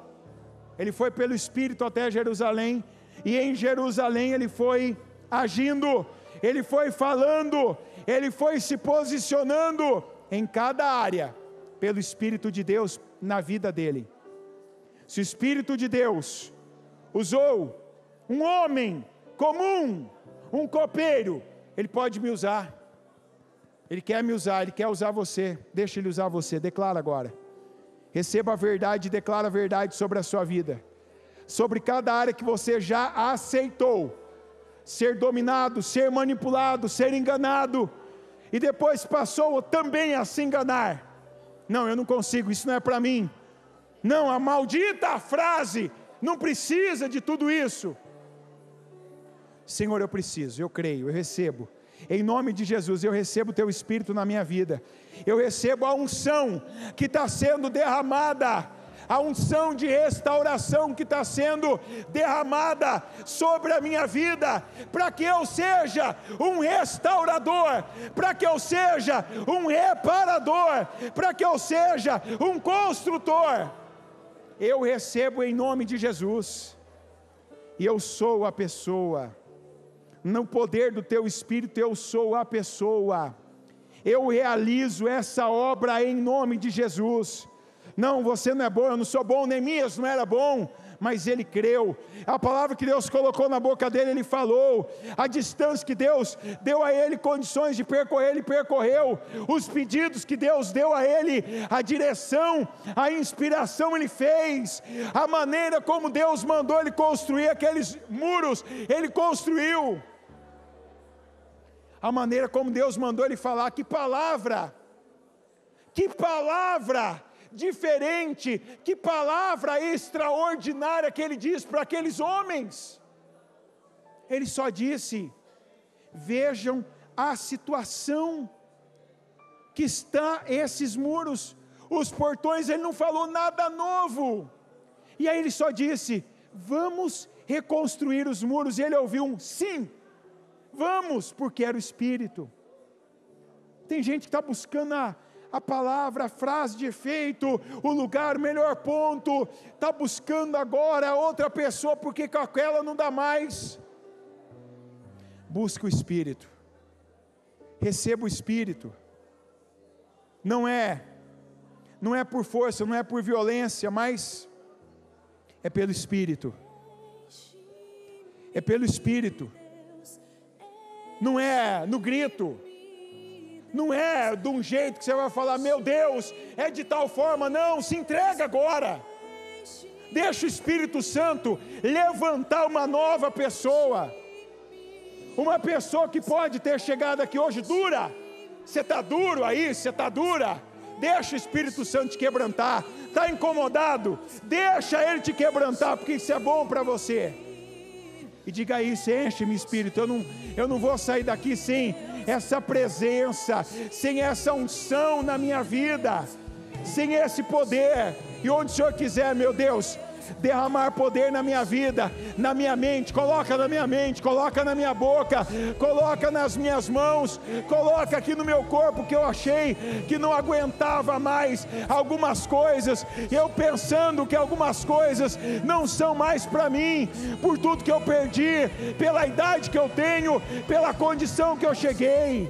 ele foi pelo Espírito até Jerusalém, e em Jerusalém ele foi agindo, ele foi falando, ele foi se posicionando em cada área, pelo Espírito de Deus na vida dele. Se o Espírito de Deus usou um homem comum, um copeiro, ele pode me usar. Ele quer me usar, Ele quer usar você. Deixa Ele usar você. Declara agora. Receba a verdade, declara a verdade sobre a sua vida, sobre cada área que você já aceitou ser dominado, ser manipulado, ser enganado, e depois passou também a se enganar. Não, eu não consigo, isso não é para mim. Não, a maldita frase, não precisa de tudo isso. Senhor, eu preciso, eu creio, eu recebo. Em nome de Jesus, eu recebo o Teu Espírito na minha vida, eu recebo a unção que está sendo derramada, a unção de restauração que está sendo derramada sobre a minha vida, para que eu seja um restaurador, para que eu seja um reparador, para que eu seja um construtor. Eu recebo em nome de Jesus, e eu sou a pessoa. No poder do Teu Espírito, eu sou a pessoa, eu realizo essa obra em nome de Jesus. Não, você não é bom, eu não sou bom, Neemias não era bom, mas ele creu. A palavra que Deus colocou na boca dele, ele falou. A distância que Deus deu a ele condições de percorrer, ele percorreu. Os pedidos que Deus deu a ele, a direção, a inspiração, ele fez. A maneira como Deus mandou ele construir aqueles muros, ele construiu. A maneira como Deus mandou ele falar, que palavra, que palavra diferente, que palavra extraordinária que ele diz para aqueles homens. Ele só disse: vejam a situação que está esses muros, os portões. Ele não falou nada novo, e aí ele só disse: vamos reconstruir os muros. E ele ouviu um sim, vamos, porque era o Espírito. Tem gente que está buscando a a palavra, a frase de efeito, o lugar, o melhor ponto, está buscando agora outra pessoa, porque com aquela não dá mais. Busca o Espírito, receba o Espírito. Não é, não é por força, não é por violência, mas é pelo Espírito, é pelo Espírito, não é no grito, não é de um jeito que você vai falar, meu Deus, é de tal forma. Não, se entrega agora, deixa o Espírito Santo levantar uma nova pessoa, uma pessoa que pode ter chegado aqui hoje dura. Você está duro aí, você está dura, deixa o Espírito Santo te quebrantar. Está incomodado, deixa Ele te quebrantar, porque isso é bom para você. E diga isso: enche-me, Espírito, eu não, eu não vou sair daqui sem essa presença, sem essa unção na minha vida, sem esse poder. E onde o Senhor quiser, meu Deus, derramar poder na minha vida, na minha mente, coloca na minha mente, coloca na minha boca, coloca nas minhas mãos, coloca aqui no meu corpo, que eu achei que não aguentava mais algumas coisas, eu pensando que algumas coisas não são mais para mim, por tudo que eu perdi, pela idade que eu tenho, pela condição que eu cheguei.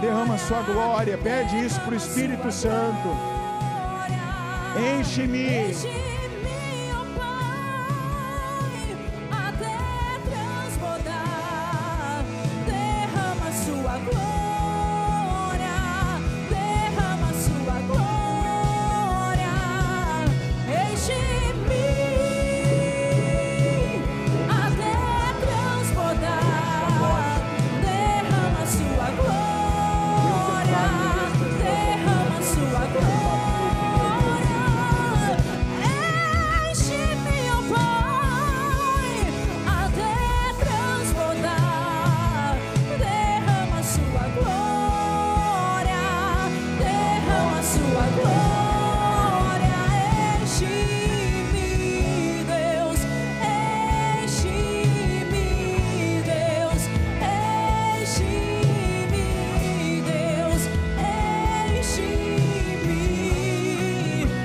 Derrama a sua glória, pede isso para o Espírito Santo. Enche-me, ó Pai, até transbordar. Derrama a sua glória, derrama a sua glória. Enche-me, até transbordar. Derrama a sua glória.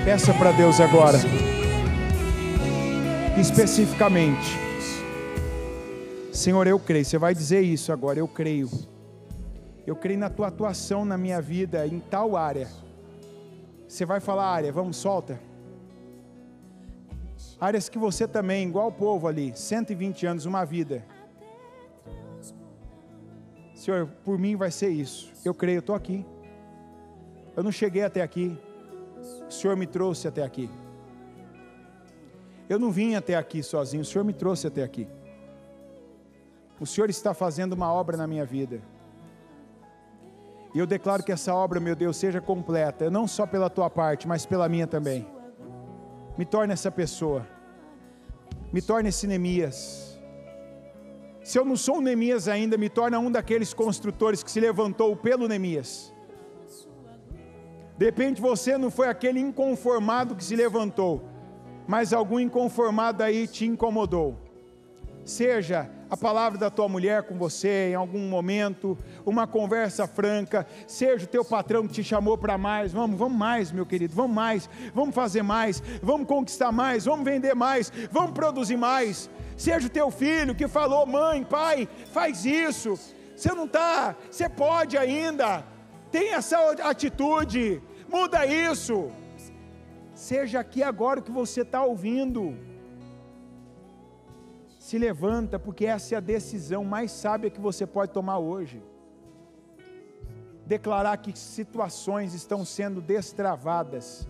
Peça para Deus agora, especificamente: Senhor, eu creio. Você vai dizer isso agora: eu creio, eu creio na tua atuação na minha vida, em tal área. Você vai falar área, vamos, solta. Áreas que você também, igual o povo ali, cento e vinte anos, uma vida. Senhor, por mim vai ser isso, eu creio, eu estou aqui, eu não cheguei até aqui, o Senhor me trouxe até aqui, eu não vim até aqui sozinho, o Senhor me trouxe até aqui, o Senhor está fazendo uma obra na minha vida, e eu declaro que essa obra, meu Deus, seja completa, não só pela tua parte, mas pela minha também. Me torne essa pessoa, me torne esse Neemias. Se eu não sou um Neemias ainda, me torna um daqueles construtores que se levantou pelo Neemias. De repente você não foi aquele inconformado que se levantou, mas algum inconformado aí te incomodou. Seja a palavra da tua mulher com você em algum momento, uma conversa franca, seja o teu patrão que te chamou para mais, vamos, vamos mais, meu querido, vamos mais, vamos fazer mais, vamos conquistar mais, vamos vender mais, vamos produzir mais. Seja o teu filho que falou, mãe, pai, faz isso. você não está, você pode ainda, tem essa atitude, muda isso, seja aqui agora o que você está ouvindo, se levanta, porque essa é a decisão mais sábia que você pode tomar hoje, declarar que situações estão sendo destravadas,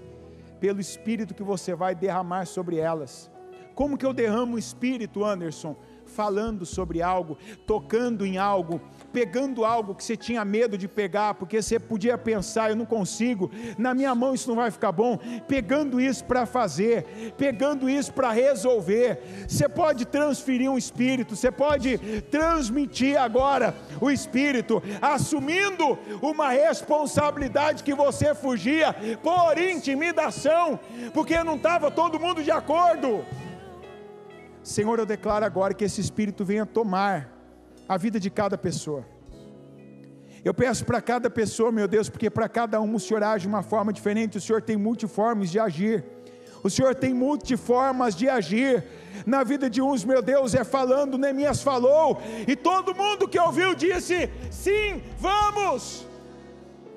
pelo Espírito que você vai derramar sobre elas. Como que eu derramo o Espírito, Anderson? Falando sobre algo, tocando em algo, pegando algo que você tinha medo de pegar, porque você podia pensar, eu não consigo, na minha mão isso não vai ficar bom, pegando isso para fazer, pegando isso para resolver. Você pode transferir um Espírito, você pode transmitir agora o Espírito, assumindo uma responsabilidade que você fugia, por intimidação, porque não estava todo mundo de acordo. Senhor, eu declaro agora que esse Espírito venha tomar a vida de cada pessoa. Eu peço para cada pessoa, meu Deus, porque para cada um o Senhor age de uma forma diferente, o Senhor tem multiformes de agir, o Senhor tem multiformas de agir, na vida de uns, meu Deus, é falando, Neemias falou, e todo mundo que ouviu disse, sim, vamos,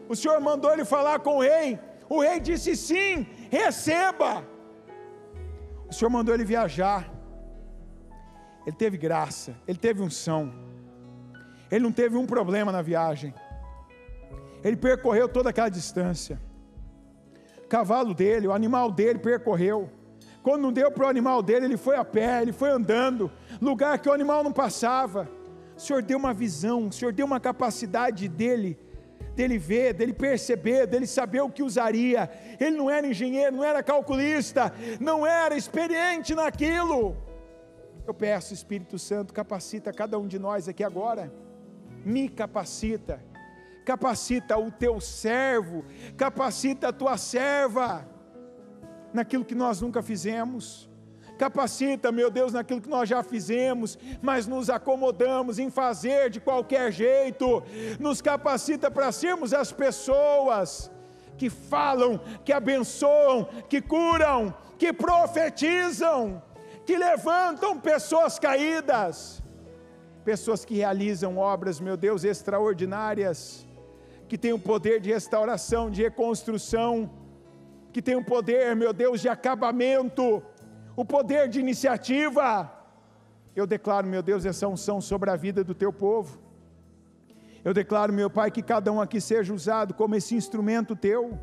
o Senhor mandou ele falar com o rei, o rei disse sim, receba, o Senhor mandou ele viajar, ele teve graça, ele teve unção, ele não teve um problema na viagem, ele percorreu toda aquela distância, o cavalo dele, o animal dele percorreu, quando não deu para o animal dele, ele foi a pé, ele foi andando, lugar que o animal não passava, o Senhor deu uma visão, o Senhor deu uma capacidade dele, dele ver, dele perceber, dele saber o que usaria, ele não era engenheiro, não era calculista, não era experiente naquilo. Eu peço, Espírito Santo, capacita cada um de nós aqui agora, me capacita, capacita o teu servo, capacita a tua serva, naquilo que nós nunca fizemos, capacita, meu Deus, naquilo que nós já fizemos, mas nos acomodamos em fazer de qualquer jeito, nos capacita para sermos as pessoas que falam, que abençoam, que curam, que profetizam, que levantam pessoas caídas, pessoas que realizam obras, meu Deus, extraordinárias, que têm o poder de restauração, de reconstrução, que têm o poder, meu Deus, de acabamento, o poder de iniciativa. Eu declaro, meu Deus, essa unção sobre a vida do teu povo, eu declaro, meu Pai, que cada um aqui seja usado como esse instrumento teu.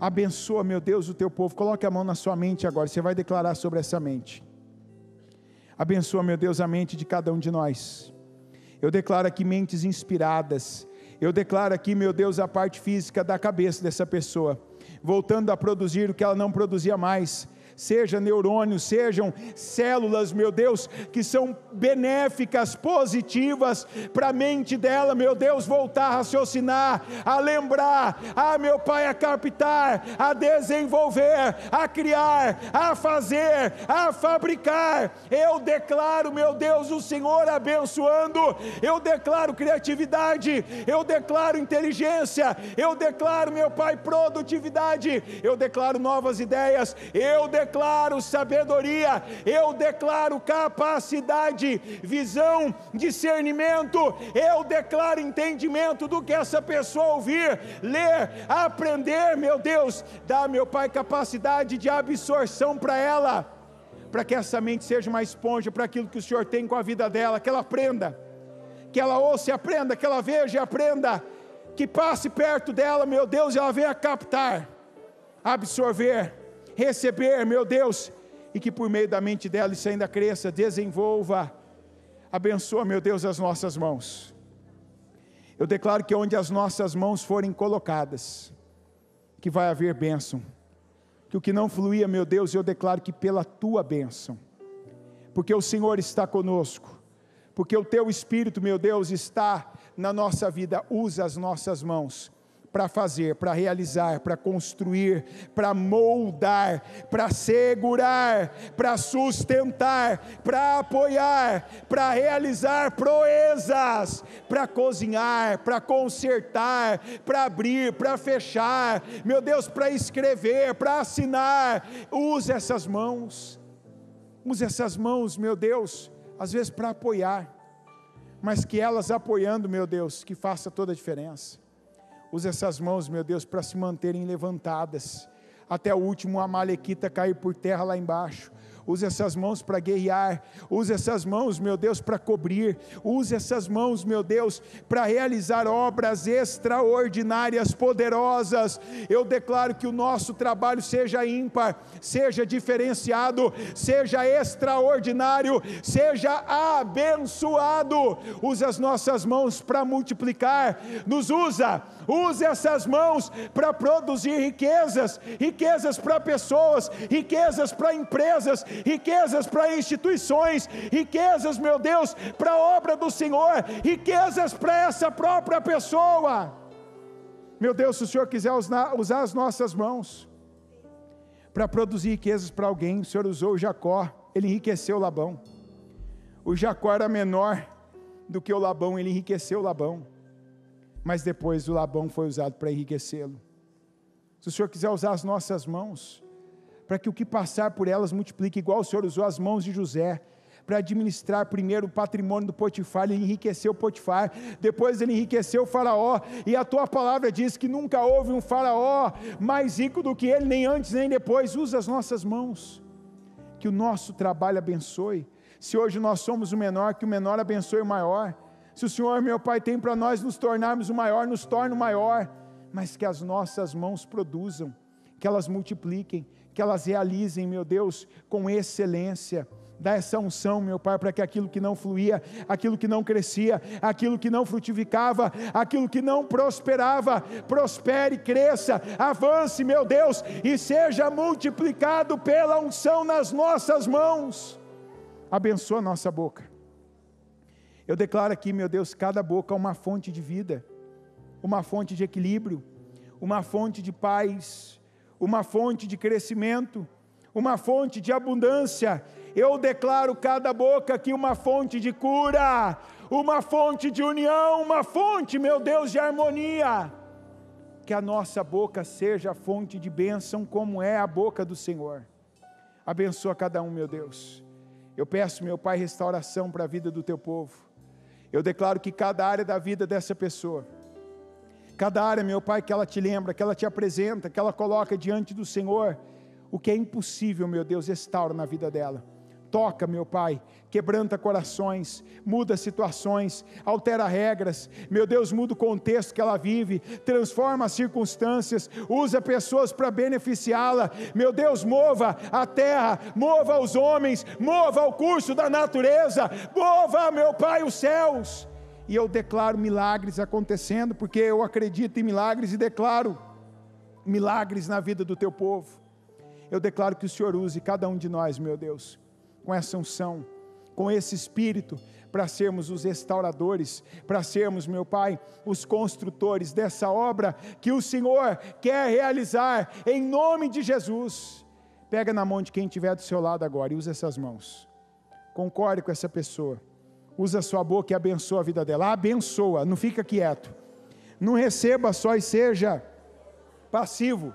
Abençoa, meu Deus, o teu povo, coloque a mão na sua mente agora, você vai declarar sobre essa mente, abençoa, meu Deus, a mente de cada um de nós, eu declaro aqui mentes inspiradas, eu declaro aqui, meu Deus, a parte física da cabeça dessa pessoa, voltando a produzir o que ela não produzia mais, seja neurônios, sejam células, meu Deus, que são benéficas, positivas, para a mente dela, meu Deus, voltar a raciocinar, a lembrar, ah, meu Pai, a captar, a desenvolver, a criar, a fazer, a fabricar, eu declaro, meu Deus, o Senhor abençoando, eu declaro criatividade, eu declaro inteligência, eu declaro, meu Pai, produtividade, eu declaro novas ideias, eu declaro, Eu declaro sabedoria, eu declaro capacidade, visão, discernimento, eu declaro entendimento do que essa pessoa ouvir, ler, aprender, meu Deus, dá, meu Pai, capacidade de absorção para ela, para que essa mente seja uma esponja para aquilo que o Senhor tem com a vida dela, que ela aprenda, que ela ouça e aprenda, que ela veja e aprenda, que passe perto dela, meu Deus, e ela venha captar, absorver, receber, meu Deus, e que por meio da mente dela isso ainda cresça, desenvolva, abençoa, meu Deus, as nossas mãos, eu declaro que onde as nossas mãos forem colocadas, que vai haver bênção, que o que não fluía, meu Deus, eu declaro que pela tua bênção, porque o Senhor está conosco, porque o teu Espírito, meu Deus, está na nossa vida, usa as nossas mãos, para fazer, para realizar, para construir, para moldar, para segurar, para sustentar, para apoiar, para realizar proezas, para cozinhar, para consertar, para abrir, para fechar, meu Deus, para escrever, para assinar, usa essas mãos, usa essas mãos, meu Deus, às vezes para apoiar, mas que elas apoiando, meu Deus, que faça toda a diferença. Usa essas mãos, meu Deus, para se manterem levantadas, até o último amalequita cair por terra lá embaixo. Use essas mãos para guerrear, use essas mãos, meu Deus, para cobrir, use essas mãos, meu Deus, para realizar obras extraordinárias, poderosas. Eu declaro que o nosso trabalho seja ímpar, seja diferenciado, seja extraordinário, seja abençoado. Use as nossas mãos para multiplicar, nos usa, use essas mãos para produzir riquezas, riquezas para pessoas, riquezas para empresas, riquezas para instituições, riquezas, meu Deus, para a obra do Senhor, riquezas para essa própria pessoa. Meu Deus, se o Senhor quiser usar as nossas mãos para produzir riquezas para alguém, o Senhor usou Jacó, ele enriqueceu Labão. O Jacó era menor do que o Labão, ele enriqueceu Labão, mas depois o Labão foi usado para enriquecê-lo. Se o Senhor quiser usar as nossas mãos para que o que passar por elas multiplique, igual o Senhor usou as mãos de José, para administrar primeiro o patrimônio do Potifar, ele enriqueceu Potifar, depois ele enriqueceu o faraó, e a tua palavra diz que nunca houve um faraó mais rico do que ele, nem antes nem depois. Usa as nossas mãos, que o nosso trabalho abençoe. Se hoje nós somos o menor, que o menor abençoe o maior. Se o Senhor, meu Pai, tem para nós nos tornarmos o maior, nos torne o maior, mas que as nossas mãos produzam, que elas multipliquem, que elas realizem, meu Deus, com excelência. Dá essa unção, meu Pai, para que aquilo que não fluía, aquilo que não crescia, aquilo que não frutificava, aquilo que não prosperava, prospere, cresça, avance, meu Deus, e seja multiplicado pela unção nas nossas mãos. Abençoa a nossa boca. Eu declaro aqui, meu Deus, cada boca é uma fonte de vida, uma fonte de equilíbrio, uma fonte de paz, uma fonte de crescimento, uma fonte de abundância. Eu declaro cada boca aqui uma fonte de cura, uma fonte de união, uma fonte, meu Deus, de harmonia. Que a nossa boca seja a fonte de bênção, como é a boca do Senhor. Abençoa cada um, meu Deus. Eu peço, meu Pai, restauração para a vida do teu povo. Eu declaro que cada área da vida dessa pessoa, cada área, meu Pai, que ela te lembra, que ela te apresenta, que ela coloca diante do Senhor, o que é impossível, meu Deus, restaura na vida dela. Toca, meu Pai, quebranta corações, muda situações, altera regras, meu Deus, muda o contexto que ela vive, transforma as circunstâncias, usa pessoas para beneficiá-la, meu Deus, mova a terra, mova os homens, mova o curso da natureza, mova, meu Pai, os céus. E eu declaro milagres acontecendo, porque eu acredito em milagres e declaro milagres na vida do teu povo. Eu declaro que o Senhor use cada um de nós, meu Deus, com essa unção, com esse espírito, para sermos os restauradores, para sermos, meu Pai, os construtores dessa obra que o Senhor quer realizar, em nome de Jesus. Pega na mão de quem estiver do seu lado agora e usa essas mãos, concorde com essa pessoa, usa a sua boca e abençoa a vida dela, abençoa, não fica quieto, não receba só e seja passivo,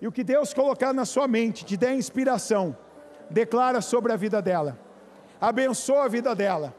e o que Deus colocar na sua mente, te der inspiração, declara sobre a vida dela, abençoa a vida dela,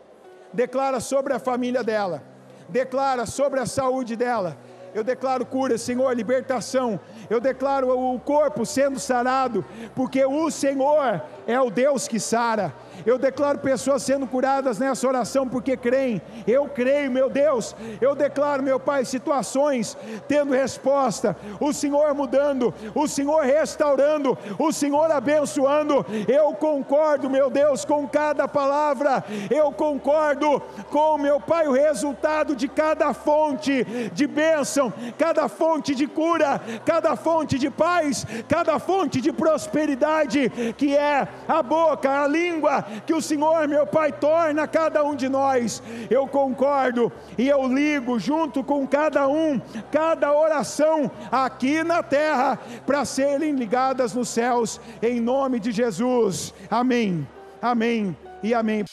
declara sobre a família dela, declara sobre a saúde dela. Eu declaro cura, Senhor, libertação, eu declaro o corpo sendo sarado, porque o Senhor é o Deus que sara. Eu declaro pessoas sendo curadas nessa oração, porque creem, eu creio, meu Deus, eu declaro, meu Pai, situações tendo resposta, o Senhor mudando, o Senhor restaurando, o Senhor abençoando. Eu concordo, meu Deus, com cada palavra, eu concordo com, meu Pai, o resultado de cada fonte de bênção, cada fonte de cura, cada fonte de paz, cada fonte de prosperidade, que é a boca, a língua, que o Senhor, meu Pai, torna cada um de nós. Eu concordo e eu ligo junto com cada um, cada oração aqui na terra, para serem ligadas nos céus, em nome de Jesus, amém, amém e amém.